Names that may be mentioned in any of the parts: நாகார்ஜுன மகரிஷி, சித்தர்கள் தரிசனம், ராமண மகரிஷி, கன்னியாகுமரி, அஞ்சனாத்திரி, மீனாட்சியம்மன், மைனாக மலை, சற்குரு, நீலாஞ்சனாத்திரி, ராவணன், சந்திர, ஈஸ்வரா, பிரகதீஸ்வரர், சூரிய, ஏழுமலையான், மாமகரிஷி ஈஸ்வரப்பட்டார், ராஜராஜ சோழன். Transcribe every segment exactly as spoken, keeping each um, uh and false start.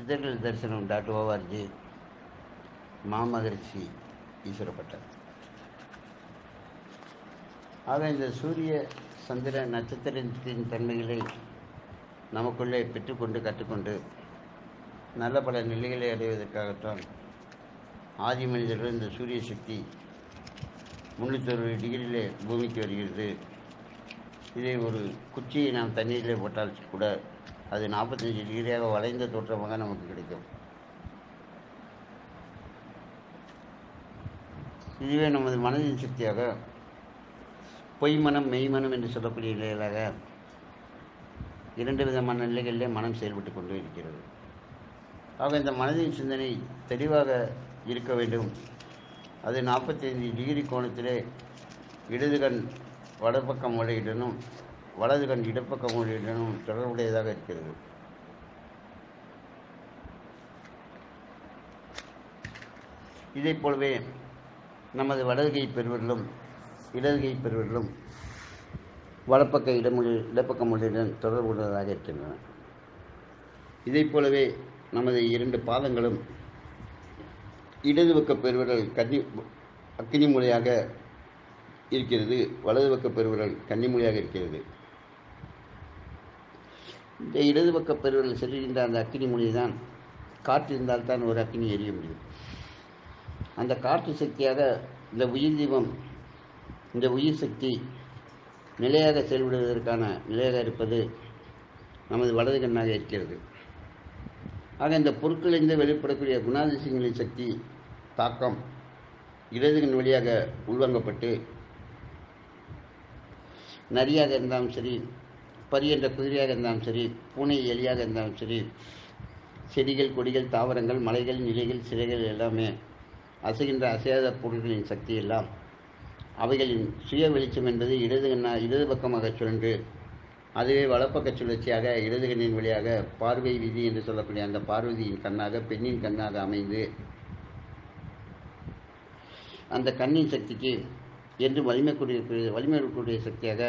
சித்தர்கள் தரிசனம் dot O R G மாமகரிஷி ஈஸ்வரப்பட்டார். ஆக இந்த சூரிய சந்திர நட்சத்திரத்தின் தன்மைகளை நமக்குள்ளே பெற்றுக்கொண்டு கற்றுக்கொண்டு நல்ல பல நிலைகளை அடைவதற்காகத்தான் ஆதி மனிதர்கள் இந்த சூரிய சக்தி முன்னூற்றி அறுபது டிகிரியிலே பூமிக்கு வருகிறது. இதை ஒரு குச்சியை நாம் தண்ணீரிலே போட்டால் கூட அது நாற்பத்தஞ்சு டிகிரியாக வளைந்த தோற்றமாக நமக்கு கிடைக்கும். இதுவே நமது மனதின் சக்தியாக பொய்மனம் மெய்மனம் என்று சொல்லக்கூடிய நிலைகளாக இரண்டு விதமான நிலைகளிலே மனம் செயல்பட்டு கொண்டு இருக்கிறது. ஆக இந்த மனதின் சிந்தனை தெளிவாக இருக்க வேண்டும். அது நாற்பத்தைந்து டிகிரி கோணத்திலே இடது கண் வடப்பக்கம் மூலையிடனும் வலது கண் இடப்பக்கம் மூலையிடனும் தொடர்புடையதாக இருக்கிறது. இதை போலவே நமது வலதுகை பெருவர்களும் இடதுகை பெருவர்களும் வலப்பக்க இடமொழி இடப்பக்கம் மூலையுடன் தொடர்புடையதாக இருக்கின்றன. இதை போலவே நமது இரண்டு பாதங்களும் இடது பக்க பெருவர்கள் கன்னி அக்கினி மூலையாக இருக்கிறது, வலது பக்க பெருவர்கள் கன்னிமொழியாக இருக்கிறது. இந்த இடது பக்க பெருவர்கள் செல்கின்ற அந்த அக்கினி மொழியை தான் காற்று இருந்தால் தான் ஒரு அக்கினி எரிய முடியும். அந்த காற்று சக்தியாக இந்த உயிர் தீபம் இந்த உயிர் சக்தி நிலையாக செயல்படுவதற்கான நிலையாக இருப்பது நமது வலது கண்ணாக இருக்கிறது. ஆக இந்த பொருட்களிலிருந்து வெளிப்படக்கூடிய குணாதிசயங்களின் சக்தி தாக்கம் இடது கண் வழியாக உள்வாங்கப்பட்டு நரியாக இருந்தாலும் சரி, பரி என்ற குதிரையாக இருந்தாலும் சரி, பூனை எலியாக இருந்தாலும் சரி, செடிகள் கொடிகள் தாவரங்கள் மலைகள் நிலைகள் சிறைகள் எல்லாமே அசைகின்ற அசையாத பொருட்களின் சக்தி எல்லாம் அவைகளின் சுய வெளிச்சம் என்பது இடது கண்ணா இடது பக்கமாக சுழன்று அதுவே வலப்பக்க சுழற்சியாக இடது கண்ணின் வழியாக பார்வை விதி என்று சொல்லக்கூடிய அந்த பார்வதியின் கண்ணாக பெண்ணின் கண்ணாக அமைந்து அந்த கண்ணின் சக்திக்கு என்று வலிமை கூடிய வலிமை கூடிய சக்தியாக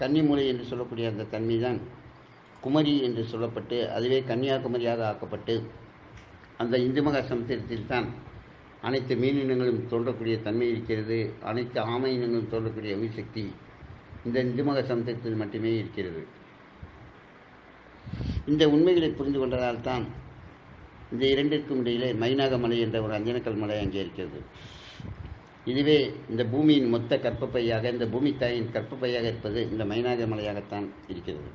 கன்னிமூலை என்று சொல்லக்கூடிய அந்த தன்மை தான் குமரி என்று சொல்லப்பட்டு அதுவே கன்னியாகுமரியாக ஆக்கப்பட்டு அந்த இந்து மகா சமுத்திரத்தில் தான் அனைத்து மீனினங்களும் தோன்றக்கூடிய தன்மை இருக்கிறது. அனைத்து ஆமை இனங்களும் தோன்றக்கூடிய உயிர்சக்தி இந்த இந்து மகா சமுத்திரத்தில் மட்டுமே இருக்கிறது. இந்த உண்மைகளை புரிந்து கொண்டதால் தான் இந்த இரண்டிற்கும் இடையிலே மைனாக மலை என்ற ஒரு அஞ்சனக்கல் மலை அங்கே இருக்கிறது. இதுவே இந்த பூமியின் மொத்த கற்பப்பையாக இந்த பூமி தாயின் கற்பப்பையாக இருப்பது இந்த மைனாக மலையாகத்தான் இருக்கிறது.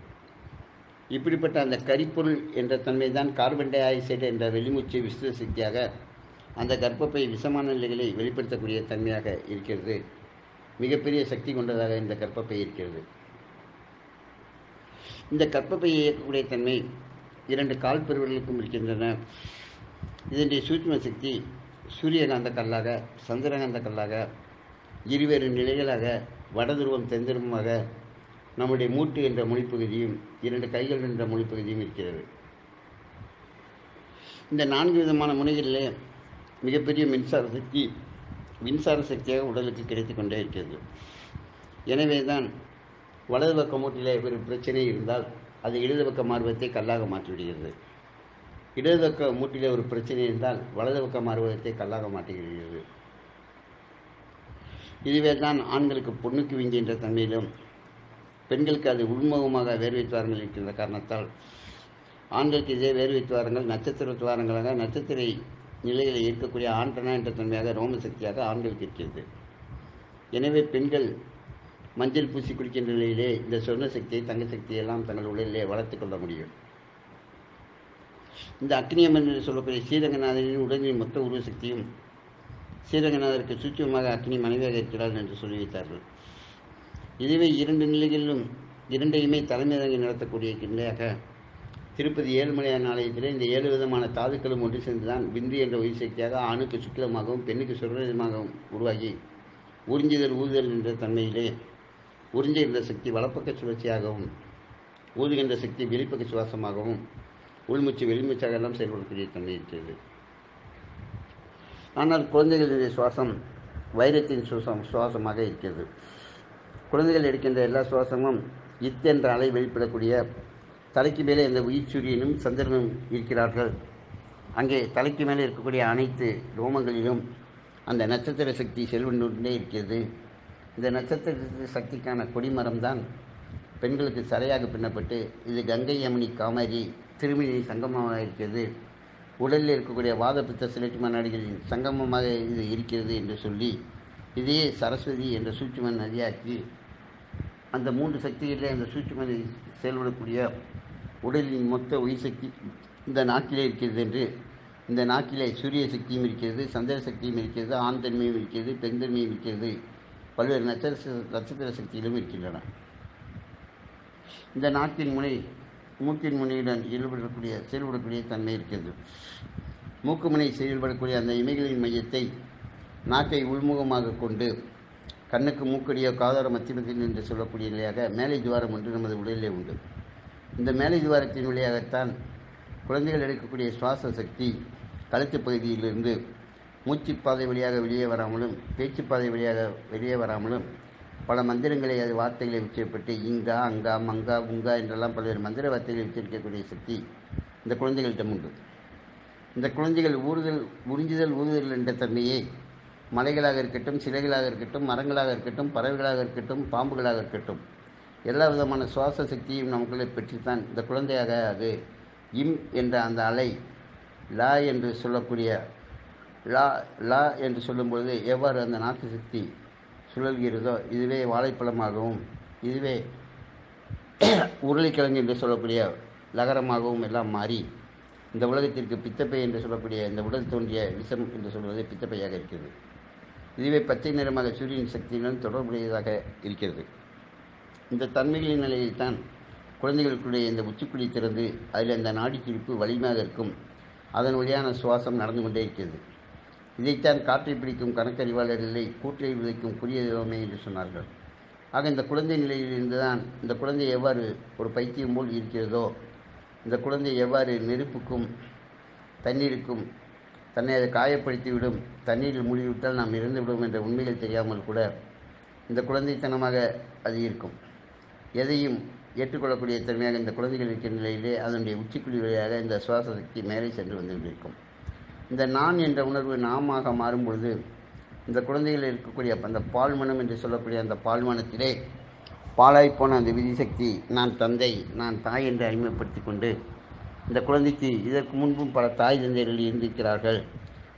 இப்படிப்பட்ட அந்த கரிப்பொருள் என்ற தன்மை தான் கார்பன் டை ஆக்சைடு என்ற வெளிமூச்சு விஸ்து சக்தியாக அந்த கற்பப்பை விஷமான நிலைகளை வெளிப்படுத்தக்கூடிய தன்மையாக இருக்கிறது. மிகப்பெரிய சக்தி கொண்டதாக இந்த கற்பப்பை இருக்கிறது. இந்த கற்பப்பையை இயக்கக்கூடிய தன்மை இரண்டு கால் பெருவர்களுக்கும் இருக்கின்றன. இதனுடைய சூட்ச்ம சக்தி சூரியகாந்த கல்லாக சந்திரகாந்த கல்லாக இருவேறு நிலைகளாக வடதுருவம் தென்துருவமாக நம்முடைய மூட்டு என்ற மொழிப்பகுதியும் இரண்டு கைகள் என்ற மொழிப்பகுதியும் இருக்கிறது. இந்த நான்கு விதமான முனைகளிலே மிகப்பெரிய மின்சார சக்தி மின்சார சக்தியாக உடலுக்கு கிடைத்து கொண்டே இருக்கிறது. எனவே தான் வலது பக்க மூட்டிலே ஒரு பிரச்சனை இருந்தால் அது இடது பக்க மார்பத்தை கல்லாக மாற்றிவிடுகிறது. இடது பக்க மூட்டிலே ஒரு பிரச்சனை இருந்தால் வலது பக்க மார்பகத்தை கல்லாக மாட்டுகிறது. இதுவே தான் ஆண்களுக்கு பொண்ணுக்கு விஞ்சுகின்ற தன்மையிலும் பெண்களுக்கு அது உள்முகமாக வேர்வை துவாரங்கள் இருக்கின்ற காரணத்தால் ஆண்களுக்கு இதே வேர்வை துவாரங்கள் நட்சத்திர துவாரங்களாக நட்சத்திர நிலைகளை இருக்கக்கூடிய ஆண்டனா என்ற தன்மையாக ரோம சக்தியாக ஆண்களுக்கு இருக்கிறது. எனவே பெண்கள் மஞ்சள் பூசி குடிக்கின்ற நிலையிலே இந்த சொர்ண சக்தியை தங்க சக்தியெல்லாம் தங்கள் உடலிலே வளர்த்து கொள்ள முடியும். இந்த அக்னியம்மன் என்று சொல்லக்கூடிய ஸ்ரீரங்கநாதனின் உடலின் மொத்த உருவ சக்தியும் ஸ்ரீரங்கநாதருக்கு சூட்சமாக அக்னி மனைவியாக இருக்கிறார்கள் என்று சொல்லி வைத்தார்கள். இதுவே இரண்டு நிலைகளிலும் இரண்டையுமே தலைமையரங்கி நடத்தக்கூடிய நிலையாக திருப்பதி ஏழுமலையான ஆலயத்திலே இந்த ஏழு விதமான தாதுக்களும் ஒன்று சேர்ந்துதான் விந்து என்ற உயிர் சக்தியாக ஆணுக்கு சுக்கிலமாகவும் பெண்ணுக்கு சுரமாகவும் உருவாகி உறிஞ்சுதல் ஊதுதல் என்ற தன்மையிலே உறிஞ்சுகின்ற சக்தி வலப்பக்க சுழற்சியாகவும் ஊதுகின்ற சக்தி வெளிப்பக்க சுவாசமாகவும் உள்மூச்சு வெளிமூச்சாக எல்லாம் செயல்படக்கூடிய தன்மை இருக்கிறது. ஆனால் குழந்தைகளுடைய சுவாசம் வைரத்தின் சுவாசம் சுவாசமாக இருக்கிறது. குழந்தைகள் எடுக்கின்ற எல்லா சுவாசமும் இத் என்ற அலை வெளிப்படக்கூடிய தலைக்கு மேலே இந்த உயிர் சூரியனும் சந்திரனும் இருக்கிறார்கள். அங்கே தலைக்கு மேலே இருக்கக்கூடிய அனைத்து ரோமங்களிலும் அந்த நட்சத்திர சக்தி செல்வன்றுண்டே இருக்கிறது. இந்த நட்சத்திர சக்திக்கான கொடிமரம் தான் பெண்களுக்கு சரையாக பின்னப்பட்டு இது கங்கை யமுனி காமாரி திருமிழி சங்கமமாக இருக்கிறது. உடலில் இருக்கக்கூடிய வாதபித்த சிலட்டும நாடுகளின் சங்கமமாக இது இருக்கிறது என்று சொல்லி இதையே சரஸ்வதி என்ற சூட்சும நதியாக்கி அந்த மூன்று சக்திகளில் அந்த சூட்சும நதி செயல்படக்கூடிய உடலின் மொத்த உயிர் சக்தி இந்த நாக்கிலே இருக்கிறது என்று இந்த நாக்கிலே சூரிய சக்தியும் இருக்கிறது, சந்திர சக்தியும் இருக்கிறது, ஆண் தன்மையும் இருக்கிறது, பெண் தன்மையும் இருக்கிறது, பல்வேறு நட்சத்திர நட்சத்திர சக்திகளும் இருக்கின்றன. இந்த நாக்கின் முனை மூக்கின் முனையுடன் செயல்படக்கூடிய செயல்படக்கூடிய தன்மை இருக்கிறது. மூக்கு முனை செயல்படக்கூடிய அந்த இமைகளின் மையத்தை நாக்கை உள்முகமாக கொண்டு கண்ணுக்கு மூக்கடியோ காதார மத்தியமத்தில் என்று சொல்லக்கூடிய நிலையாக மேலை துவாரம் ஒன்று நமது உடலிலே உண்டு. இந்த மேலை துவாரத்தின் வழியாகத்தான் குழந்தைகள் எடுக்கக்கூடிய சுவாச சக்தி கழுத்து பகுதியிலிருந்து மூச்சுப்பாதை வழியாக வெளியே வராமலும் பேச்சுப்பாதை வழியாக வெளியே வராமலும் பல மந்திரங்களை அது வார்த்தைகளை உச்சரிப்பட்டு இங்கா அங்கா மங்கா உங்கா என்றெல்லாம் பல்வேறு மந்திர வார்த்தைகளை உச்சரிக்கக்கூடிய சக்தி இந்த குழந்தைகளிடம் உண்டு. இந்த குழந்தைகள் ஊறுதல் உறிஞ்சுதல் ஊறுதல் என்ற தன்மையை மலைகளாக இருக்கட்டும், சிலைகளாக இருக்கட்டும், மரங்களாக இருக்கட்டும், பறவைகளாக இருக்கட்டும், பாம்புகளாக இருக்கட்டும், எல்லா விதமான சுவாச சக்தியும் நமக்குள்ளே பெற்றுத்தான் இந்த குழந்தையாக அது இம் என்ற அந்த அலை லா என்று சொல்லக்கூடிய லா லா என்று சொல்லும்பொழுது எவ்வாறு அந்த நாக்கு சக்தி சுழல்கிறதோ இதுவே வாழைப்பழமாகவும் இதுவே உருளைக்கிழங்கு என்று சொல்லக்கூடிய லகரமாகவும் எல்லாம் மாறி இந்த உலகத்திற்கு பித்தப்பை என்று சொல்லக்கூடிய இந்த உடல் தோன்றிய விஷம் என்று சொல்வது பித்தப்பையாக இருக்கிறது. இதுவே பச்சை நிறமாக சூரியன் சக்தியுடன் தொடர்புடையதாக இருக்கிறது. இந்த தன்மைகளின் நிலையில்தான் குழந்தைகளுக்குடைய இந்த உச்சிக்குடி திறந்து அதில் அந்த நாடி துடிப்பு வலிமையாக இருக்கும். அதன் வழியான சுவாசம் நடந்து கொண்டே இருக்கிறது. இதைத்தான் காற்றை பிடிக்கும் கணக்கறிவாளர்களை கூற்றை விதைக்கும் குறியதுமே என்று சொன்னார்கள். ஆக இந்த குழந்தை நிலையிலிருந்து தான் இந்த குழந்தை எவ்வாறு ஒரு பைத்தியம் போல் இருக்கிறதோ, இந்த குழந்தை எவ்வாறு நெருப்புக்கும் தண்ணீருக்கும் தன்னை அதை காயப்படுத்திவிடும், தண்ணீரில் மூழ்கிவிட்டால் நாம் இறந்துவிடும் என்ற உண்மைகள் தெரியாமல் கூட இந்த குழந்தைத்தனமாக அது இருக்கும். எதையும் ஏற்றுக்கொள்ளக்கூடிய தன்மையாக இந்த குழந்தைகள் இருக்கிற நிலையிலே அதனுடைய உச்சிக்குழி வழியாக இந்த சுவாச சக்தி மேலே சென்று வந்து கொண்டிருக்கும். இந்த நான் என்ற உணர்வு நாமாக மாறும்பொழுது இந்த குழந்தைகளில் இருக்கக்கூடிய அந்த பால்மனம் என்று சொல்லக்கூடிய அந்த பால்மனத்திலே பாலாய்ப்போன அந்த விதிசக்தி நான் தந்தை நான் தாய் என்று அறிமுகப்படுத்தி கொண்டு இந்த குழந்தைக்கு இதற்கு முன்பும் பல தாய் தந்தையர்கள் இருந்திருக்கிறார்கள்.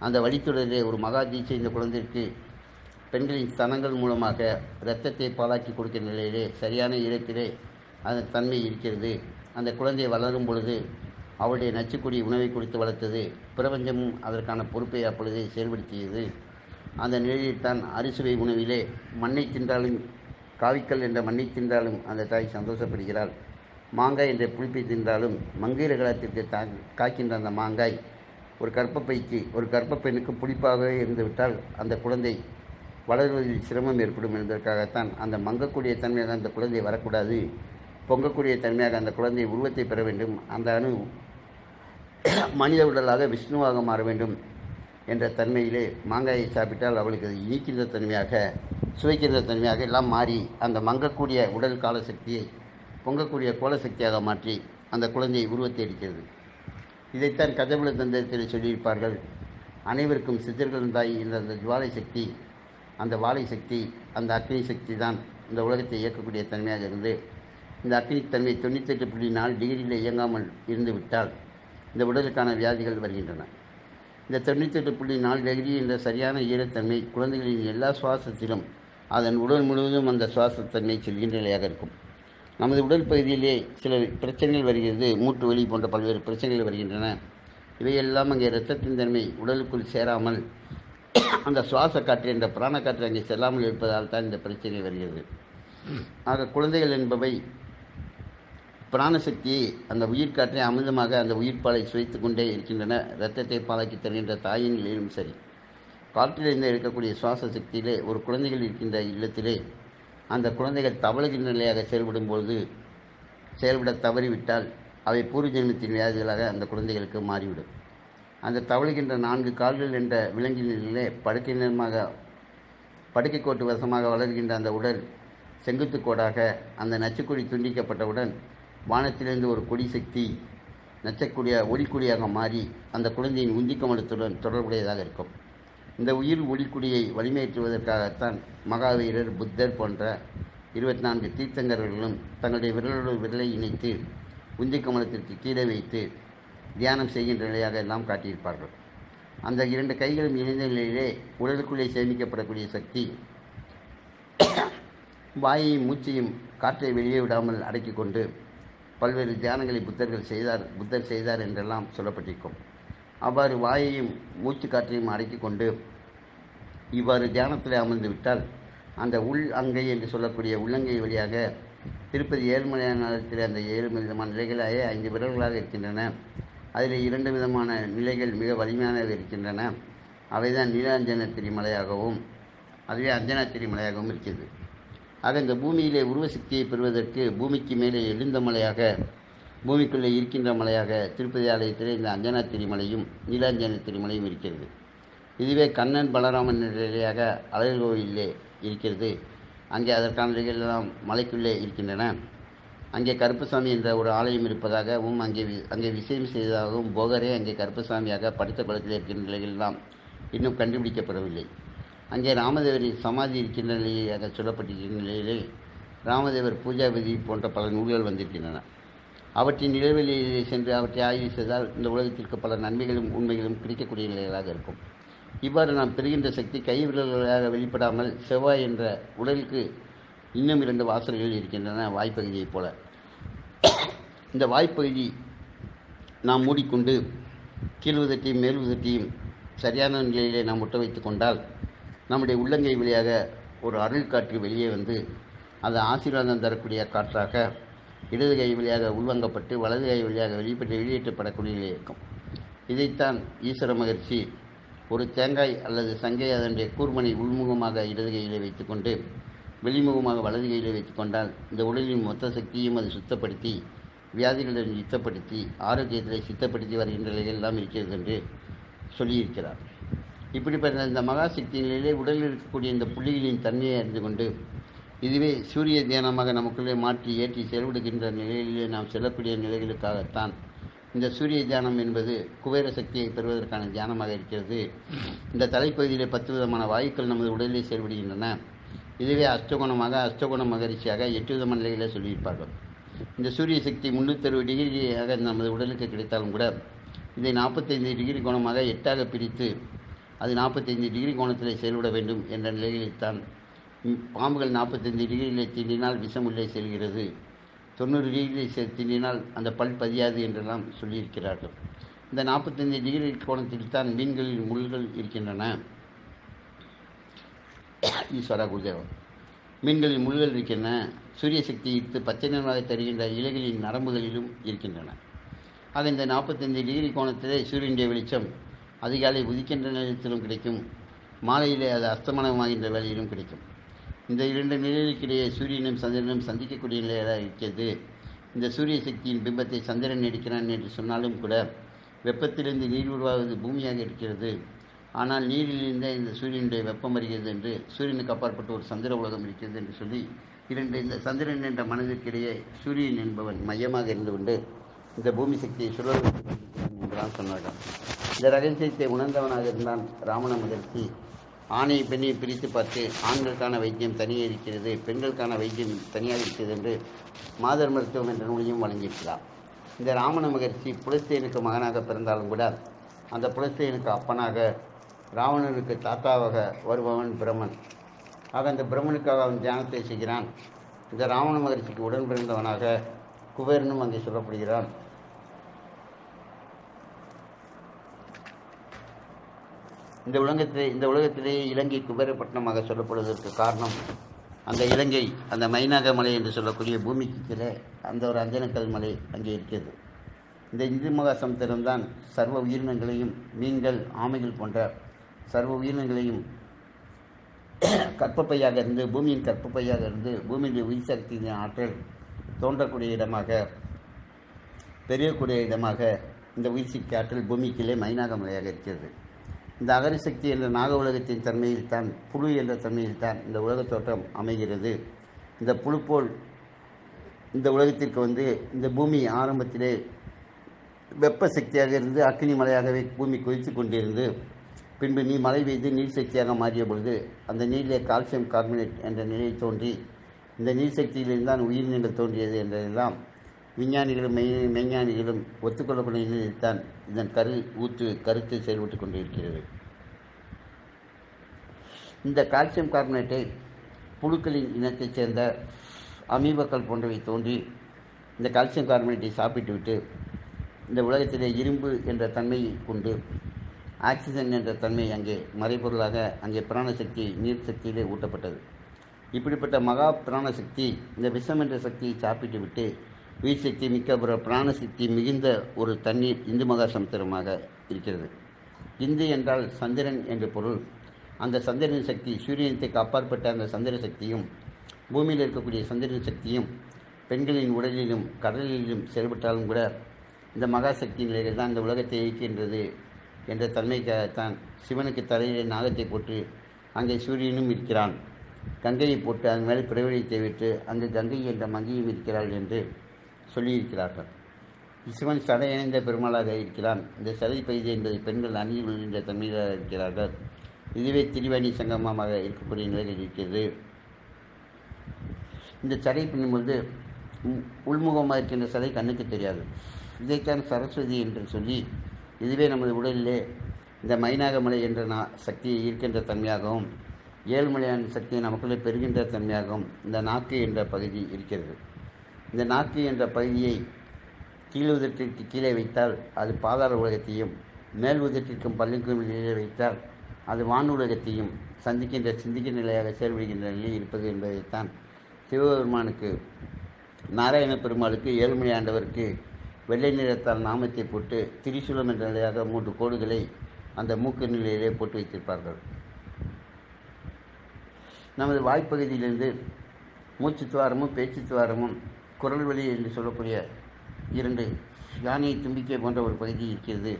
அந்த வழித்தொடரிலே ஒரு மகா தீட்சை இந்த குழந்தைக்கு பெண்களின் ஸ்தனங்கள் மூலமாக இரத்தத்தை பாலாக்கி கொடுக்கிற நிலையிலே சரியான இடத்திலே அந்த தன்மை இருக்கிறது. அந்த குழந்தை வளரும் பொழுது அவருடைய நச்சுக்குடி உணவை கொடுத்து வளர்த்தது பிரபஞ்சமும் அதற்கான பொறுப்பை அப்பொழுது செயல்படுத்தியது. அந்த நிலையில் தான் அறுசுவை உணவிலே மண்ணை தின்றாலும் காவிக்கல் என்ற மண்ணை தின்றாலும் அந்த தாய் சந்தோஷப்படுகிறாள். மாங்காய் என்ற புளிப்பை தின்றாலும் மங்கீர கலத்திற்கு தா காய்க்கின்ற அந்த மாங்காய் ஒரு கற்பப்பைக்கு ஒரு கற்பப்பெண்ணுக்கு புளிப்பாகவே இருந்துவிட்டால் அந்த குழந்தை வளர்வதில் சிரமம் ஏற்படும் என்பதற்காகத்தான் அந்த மங்கக்கூடிய தன்மையாக அந்த குழந்தை வரக்கூடாது, பொங்கக்கூடிய தன்மையாக அந்த குழந்தை உருவத்தை பெற வேண்டும், அந்த அணு மனித உடலாக விஷ்ணுவாக மாற வேண்டும் என்ற தன்மையிலே மாங்காயை சாப்பிட்டால் அவளுக்கு அது இனிக்கின்ற தன்மையாக சுவைக்கின்ற தன்மையாக எல்லாம் மாறி அந்த மங்கக்கூடிய உடல் கால சக்தியை பொங்கக்கூடிய கோல சக்தியாக மாற்றி அந்த குழந்தையை உருவத்தை அளிக்கிறது. இதைத்தான் கஜபுல தந்திரத்தில் சொல்லியிருப்பார்கள். அனைவருக்கும் சித்தர்கள் தாய் என்ற அந்த ஜுவாலை சக்தி, அந்த வாழை சக்தி, அந்த அக்னி சக்தி தான் இந்த உலகத்தை இயக்கக்கூடிய தன்மையாக இருந்து இந்த அக்னித்தன்மை தொண்ணூற்றி எட்டு புள்ளி நாலு டிகிரியில் இயங்காமல் இருந்துவிட்டால் இந்த உடலுக்கான வியாதிகள் வருகின்றன. இந்த தொண்ணூற்றி எட்டு புள்ளி நாலு டிகிரி என்ற சரியான ஈரத்தன்மை குழந்தைகளின் எல்லா சுவாசத்திலும் அதன் உடல் முழுவதும் அந்த சுவாசத்தன்மை செல்கின்ற நிலையாக இருக்கும். நமது உடல் பகுதியிலே சில பிரச்சனைகள் வருகிறது, மூட்டு வலி போன்ற பல்வேறு பிரச்சனைகள் வருகின்றன. இவையெல்லாம் அங்கே இரத்தத்தின் தன்மை உடலுக்குள் சேராமல் அந்த சுவாச காற்று என்ற பிராண காற்று அங்கே செல்லாமல் இருப்பதால் தான் இந்த பிரச்சனை வருகிறது. ஆக குழந்தைகள் என்பவை பிராணசக்தியை அந்த உயிர்காற்றை அமிர்தமாக அந்த உயிர்ப்பாலை சுவைத்து கொண்டே இருக்கின்றன. இரத்தத்தை பாலாக்கி தருகின்ற தாயின் நிலையிலும் சரி காற்றிலிருந்து இருக்கக்கூடிய சுவாச சக்தியிலே ஒரு குழந்தைகள் இருக்கின்ற இல்லத்திலே அந்த குழந்தைகள் தவழுகின்ற நிலையாக செயல்படும் பொழுது செயல்பட தவறிவிட்டால் அவை பூர்வஜன்மத்தின் வியாதிகளாக அந்த குழந்தைகளுக்கு மாறிவிடும். அந்த தவழுகின்ற நான்கு கால்கள் என்ற விலங்கின் நிலையிலே படுக்கை நிறமாக படுக்கை கோட்டு வசமாக வளர்கின்ற அந்த உடல் செங்குத்துக்கோடாக அந்த நச்சுக்குழி துண்டிக்கப்பட்டவுடன் வானத்திலிருந்து ஒரு கொடி சக்தி நச்சக்கூடிய ஒளிக்குடியாக மாறி அந்த குழந்தையின் உந்திக்கமலத்துடன் தொடர்புடையதாக இருக்கும். இந்த உயிர் ஒளிக்குடியை வலிமையேற்றுவதற்காகத்தான் மகாவீரர், புத்தர் போன்ற இருபத்தி நான்கு தீர்த்தங்கர்களும் தங்களுடைய விரலோடு விரலை இணைத்து உந்திக்கமலத்திற்கு கீழே வைத்து தியானம் செய்கின்ற நிலையாக எல்லாம் காட்டியிருப்பார்கள். அந்த இரண்டு கைகளும் இணைந்த நிலையிலே உடலுக்குள்ளே சேமிக்கப்படக்கூடிய சக்தி வாயையும் மூச்சையும் காற்றை வெளியே விடாமல் அடக்கி கொண்டு பல்வேறு தியானங்களை புத்தர்கள் செய்தார் புத்தர் செய்தார் என்றெல்லாம் சொல்லப்பட்டிருக்கும். அவ்வாறு வாயையும் மூச்சு காற்றையும் அடக்கி கொண்டு இவ்வாறு தியானத்தில் அமர்ந்து விட்டால் அந்த உள் அங்கை என்று சொல்லக்கூடிய உள்ளங்கை வழியாக திருப்பதி ஏழுமலையான இருக்கிற அந்த ஏழு விதமான நிலைகளாக ஐந்து விரல்களாக இருக்கின்றன. அதில் இரண்டு விதமான நிலைகள் மிக வலிமையானவை இருக்கின்றன. அவைதான் நீலாஞ்சனத்திரி மலையாகவும் அதுவே அஞ்சனாத்திரி மலையாகவும் இருக்கிறது. ஆக இந்த பூமியிலே உருவசக்தியை பெறுவதற்கு பூமிக்கு மேலே எழுந்த மலையாக, பூமிக்குள்ளே இருக்கின்ற மலையாக திருப்பதி ஆலயத்திலே இந்த அஞ்சனாத்திரி மலையும் நீலாஞ்சனத்திரி மலையும் இருக்கிறது. இதுவே கண்ணன் பலராமன் நிலையாக அழகர் கோவிலே இருக்கிறது. அங்கே அதற்கான நிலைகள் எல்லாம் மலைக்குள்ளே இருக்கின்றன. அங்கே கருப்பசாமி என்ற ஒரு ஆலயம் இருப்பதாகவும் அங்கே அங்கே விஷயம் செய்ததாகவும் போகரே அங்கே கருப்பசாமியாக படுத்த குளத்தில் இருக்கின்ற நிலைகள் எல்லாம் இன்னும் கண்டுபிடிக்கப்படவில்லை. அங்கே ராமதேவரின் சமாதி இருக்கின்ற நிலையாக சொல்லப்பட்டிருக்கின்ற நிலையிலே ராமதேவர் பூஜா விதி போன்ற பல நூல்கள் வந்திருக்கின்றன. அவற்றின் இடைவெளியிலே சென்று அவற்றை ஆய்வு செய்தால் இந்த உலகத்திற்கு பல நன்மைகளும் உண்மைகளும் கிடைக்கக்கூடிய நிலைகளாக இருக்கும். இவ்வாறு நாம் பெறுகின்ற சக்தி கை விரல்களாக வெளிப்படாமல் செவ்வாய் என்ற உடலுக்கு இன்னும் இரண்டு வாசல்கள் இருக்கின்றன வாய்ப்பகுதியைப் போல. இந்த வாய்ப்பகுதி நாம் மூடிக்கொண்டு கீழ்வதற்றையும் மேல்வதற்றையும் சரியான நிலையிலே நாம் ஒட்ட வைத்து கொண்டால் நம்முடைய உள்ளங்கை வழியாக ஒரு அருள் காற்று வெளியே வந்து அது ஆசீர்வாதம் தரக்கூடிய காற்றாக இடது கை வழியாக உள்வாங்கப்பட்டு வலது கை வழியாக வெளிப்பட்டு வெளியேற்றப்படக்கூடிய நிலை இருக்கும். இதைத்தான் ஈஸ்வர மகரிஷி ஒரு தேங்காய் அல்லது சங்கை அதனுடைய கூர்மனை உள்முகமாக இடது கையிலே வைத்துக்கொண்டு வெளிமுகமாக வலது கையிலே வைத்துக்கொண்டால் இந்த உடலின் மொத்த சக்தியும் அது சுத்தப்படுத்தி வியாதிகளுடன் சுத்தப்படுத்தி ஆரோக்கியத்தை சித்தப்படுத்தி வருகின்ற நிலைகள் எல்லாம் இருக்கிறது என்று சொல்லியிருக்கிறார். இப்படிப்பட்ட இந்த மகாசக்தி நிலையிலே உடலில் இருக்கக்கூடிய இந்த புள்ளிகளின் தன்மையை அறிந்து கொண்டு இதுவே சூரிய தியானமாக நமக்குள்ளே மாற்றி ஏற்றி செயல்படுகின்ற நிலையிலே நாம் செல்லக்கூடிய நிலைகளுக்காகத்தான் இந்த சூரிய தியானம் என்பது குபேர சக்தியை பெறுவதற்கான தியானமாக இருக்கிறது. இந்த தலைப்பகுதியிலே பத்து விதமான வாயுக்கள் நமது உடலிலே செயல்படுகின்றன. இதுவே அஷ்டகோணமாக அஷ்டகோண மகரிஷியாக எட்டு விதமான நிலைகளை சொல்லியிருப்பார்கள். இந்த சூரிய சக்தி முன்னூற்றி அறுபது டிகிரியாக நமது உடலுக்கு கிடைத்தாலும் கூட இதை நாற்பத்தைந்து டிகிரி கோணமாக எட்டாக பிரித்து அது நாற்பத்தைந்து டிகிரி கோணத்திலே செயல்பட வேண்டும் என்ற நிலையில்தான் பாம்புகள் நாற்பத்தைந்து டிகிரியிலே தீண்டினால் விஷம் உள்ளே செல்கிறது, தொண்ணூறு டிகிரியிலே தீண்டினால் அந்த பல் பதியாது என்றெல்லாம் சொல்லியிருக்கிறார்கள். இந்த நாற்பத்தைந்து டிகிரி கோணத்தில் தான் மீன்களின் முள்கள் இருக்கின்றன. ஈஸ்வரா குருதேவன் மீன்களின் முள்கள் இருக்கின்றன. சூரிய சக்தி ஈர்த்து பச்சை நிறமாக தருகின்ற இலைகளின் நரம்புகளிலும் இருக்கின்றன. ஆக இந்த நாற்பத்தைந்து டிகிரி கோணத்திலே சூரியனுடைய வெளிச்சம் அதிகாலை உதிக்கின்ற நிலையத்திலும் கிடைக்கும், மாலையிலே அது அஸ்தமனமாகின்ற வேலையிலும் கிடைக்கும். இந்த இரண்டு நிலைகளுக்கிடையே சூரியனும் சந்திரனும் சந்திக்கக்கூடிய நிலையாக இருக்கிறது. இந்த சூரிய சக்தியின் பிம்பத்தை சந்திரன் எடுக்கிறான் என்று சொன்னாலும் கூட வெப்பத்திலிருந்து நீர் உருவாவது பூமியாக இருக்கிறது. ஆனால் நீரிலிருந்தே இந்த சூரியனுடைய வெப்பம் வருகிறது என்று சூரியனுக்கு அப்பாற்பட்ட ஒரு சந்திர உலகம் இருக்கிறது என்று சொல்லி இரண்டு இந்த சந்திரன் என்ற மனதிற்கிடையே சூரியன் என்பவன் மையமாக இருந்து கொண்டு இந்த பூமி சக்தியை சுழல்வதற்கு என்றுதான் சொன்னார்கள். இந்த ரகசியத்தை உணர்ந்தவனாக இருந்தான் ராமண மகரிஷி. ஆணை பெண்ணை பிரித்து பார்த்து ஆண்களுக்கான வைத்தியம் தனியாக இருக்கிறது, பெண்களுக்கான வைத்தியம் தனியாக இருக்கிறது என்று மாதர் மருத்துவம் என்ற நூலையும் வழங்கியிருக்கிறார். இந்த ராமண மகரிஷி புலஸ்தேனுக்கு மகனாக பிறந்தாலும் கூட அந்த புலஸ்தேனுக்கு அப்பனாக ராவணனுக்கு தாத்தாவாக வருபவன் பிரம்மன். ஆக அந்த பிரம்மனுக்காக அவன் தியானத்தை செய்கிறான். இந்த ராவண மகரிஷிக்கு உடன் பிறந்தவனாக குபேரனும் அங்கே சொல்லப்படுகிறான். இந்த உலகத்திலே இந்த உலகத்திலேயே இலங்கை குபேரப்பட்டினமாக சொல்லப்படுவதற்கு காரணம் அந்த இலங்கை அந்த மைனாக மலை என்று சொல்லக்கூடிய பூமிக்கு கீழே அந்த ஒரு அஞ்சனக்கல் மலை அங்கே இருக்கிறது. இந்த இந்து மகா சமுத்திரம்தான் சர்வ உயிரினங்களையும் மீன்கள் ஆமைகள் போன்ற சர்வ உயிரினங்களையும் கற்பப்பையாக இருந்து பூமியின் கற்பப்பையாக இருந்து பூமியுடைய உயிர் சக்தியின் ஆற்றல் தோன்றக்கூடிய இடமாக பெரியக்கூடிய இடமாக இந்த உயிர் சக்தி ஆற்றல் பூமிக்கிலே மைனாக மலையாக இருக்கிறது. இந்த அகரிசக்தி என்ற நாக உலகத்தின் தன்மையில்தான் புழு என்ற தன்மையில்தான் இந்த உலகத் தோற்றம் அமைகிறது. இந்த புழு போல் இந்த உலகத்திற்கு வந்து இந்த பூமி ஆரம்பத்திலே வெப்ப சக்தியாக இருந்து அக்னி மலையாகவே பூமி கொதித்து கொண்டிருந்து பின்பு நீ மழை பெய்து நீர் சக்தியாக மாறிய பொழுது அந்த நீரிலே கால்சியம் கார்பனேட் என்ற நிலை தோன்றி இந்த நீர் சக்தியிலிருந்து தான் உயிரினங்கள் தோன்றியது என்றதெல்லாம் விஞ்ஞானிகளும் மெய் மெய்ஞானிகளும் ஒத்துக்கொள்ளக்கூடிய நிலையில்தான் இதன் கரு ஊற்று கருத்து செயல்பட்டு கொண்டிருக்கிறது. இந்த கால்சியம் கார்பனேட்டை புழுக்களின் இனத்தைச் சேர்ந்த அமீபாக்கள் போன்றவை தோன்றி இந்த கால்சியம் கார்பனேட்டை சாப்பிட்டுவிட்டு இந்த உலகத்திலே இரும்பு என்ற தன்மையை கொண்டு ஆக்சிஜன் என்ற தன்மை அங்கே மறைபொருளாக அங்கே பிராணசக்தி நீர் சக்தியிலே ஊட்டப்பட்டது. இப்படிப்பட்ட மகா பிராணசக்தி இந்த விஷம் என்ற சக்தியை சாப்பிட்டு விட்டு உயிர் சக்தி மிக்க பிராணசக்தி மிகுந்த ஒரு தண்ணீர் இந்து மகா சமுத்திரமாக இருக்கிறது. இந்து என்றால் சந்திரன் என்று பொருள். அந்த சந்திரன் சக்தி சூரியனுக்கு அப்பாற்பட்ட அந்த சந்திர சக்தியும் பூமியில் இருக்கக்கூடிய சந்திரன் சக்தியும் பெண்களின் உடலிலும் கடலிலும் செயல்பட்டாலும் கூட இந்த மகாசக்தி நிலைகள் தான் இந்த உலகத்தை இயக்கின்றது என்ற தன்மைக்காகத்தான் சிவனுக்கு தலையிலே நாகத்தை போட்டு அங்கே சூரியனும் இருக்கிறான், கங்கையை போட்டு அதன் மேலே பிரவழித்தை விட்டு அங்கு கங்கை என்ற மங்கையும் இருக்கிறாள் என்று சொல்லியிருக்கிறார்கள். சிவன் சடை இணைந்த பெருமாளாக இருக்கிறான். இந்த சடை பைது என்பதை பெண்கள் அணியில் கொள்கின்ற தன்மையாக இருக்கிறார்கள். இதுவே திரிவேணி சங்கமமாக இருக்கக்கூடிய நிலையில் இருக்கிறது. இந்த சடை பின்னும்போது உள்முகமாக இருக்கின்ற சடை கண்ணுக்கு தெரியாது. இதைத்தான் சரஸ்வதி என்று சொல்லி இதுவே நமது உடலிலே இந்த மைனாகமலை என்ற நா சக்தியை ஈர்க்கின்ற தன்மையாகவும் ஏழ்மலையான சக்தியை நமக்குள்ளே பெறுகின்ற தன்மையாகவும் இந்த நாக்கு என்ற பகுதி இருக்கிறது. இந்த நாக்கு என்ற பகுதியை கீழுதட்டிற்கு கீழே வைத்தால் அது பாதாள உலகத்தையும் மேல் உதட்டிற்கும் பள்ளிக்கும் நிலையை வைத்தால் அது வான் உலகத்தையும் சந்திக்கின்ற சிந்திக்கின்ற நிலையாக செயல்படுகின்ற நிலை இருப்பது என்பதைத்தான் சிவபெருமானுக்கு நாராயண பெருமாளுக்கு ஏழ்மலை ஆண்டவருக்கு வெள்ளை நிறத்தால் நாமத்தை போட்டு திரிசூலம் என்ற நிலையாக மூன்று கோடுகளை அந்த மூக்கு நிலையிலே போட்டு வைத்திருப்பார்கள். நமது வாய்ப்பகுதியிலிருந்து மூச்சு துவாரமும் பேச்சு துவாரமும் குரல் வழி என்று சொல்லக்கூடிய இரண்டு யானை தும்பிக்கை போன்ற ஒரு பகுதி இருக்கிறது.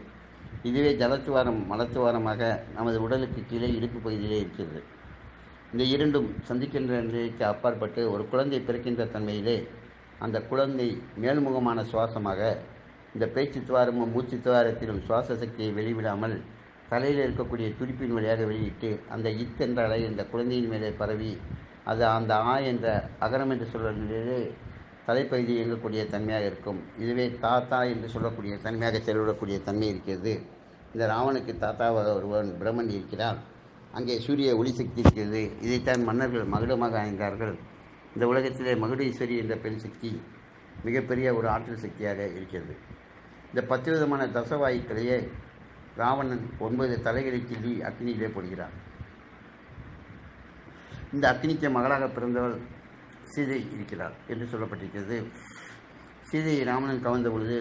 இதுவே ஜலத்துவாரம் மலத்துவாரமாக நமது உடலுக்கு கீழே இடுப்பு பகுதியிலே இருக்கிறது. இந்த இரண்டும் சந்திக்கின்ற நிலைக்கு அப்பாற்பட்டு ஒரு குழந்தை பிறக்கின்ற தன்மையிலே அந்த குழந்தை மேல்முகமான சுவாசமாக இந்த பேச்சு துவாரமும் மூச்சு துவாரத்திலும் சுவாச சக்தியை வெளிவிடாமல் தலையில் இருக்கக்கூடிய துடிப்பின் வழியாக வெளியிட்டு அந்த இத் என்ற அலை இந்த குழந்தையின் மேலே பரவி அது அந்த ஆ என்ற அகரம் என்று சொல்லிலே தலைப்பகுதி இயங்கக்கூடிய தன்மையாக இருக்கும். இதுவே தாத்தா என்று சொல்லக்கூடிய தன்மையாக செயல்படக்கூடிய தன்மை இருக்கிறது. இந்த ராவனுக்கு தாத்தாவாக ஒருவன் பிரம்மன் இருக்கிறான். அங்கே சூரிய ஒளிசக்தி இருக்கிறது. இதைத்தான் மன்னர்கள் மகுடமாக ஆய்ந்தார்கள். இந்த உலகத்திலே மகுடீஸ்வரி என்ற பெண் சக்தி மிகப்பெரிய ஒரு ஆற்றல் சக்தியாக இருக்கிறது. இந்த பத்து விதமான தசவாயுக்களையே ராவணன் ஒன்பது தலைகளை கிள்ளி அக்னியிலே போடுகிறான். இந்த அக்னிக்கு மகளாக பிறந்தவள் சீதை இருக்கிறாள் என்று சொல்லப்பட்டிருக்கிறது. சீதையை ராவணன் கவர்ந்த பொழுது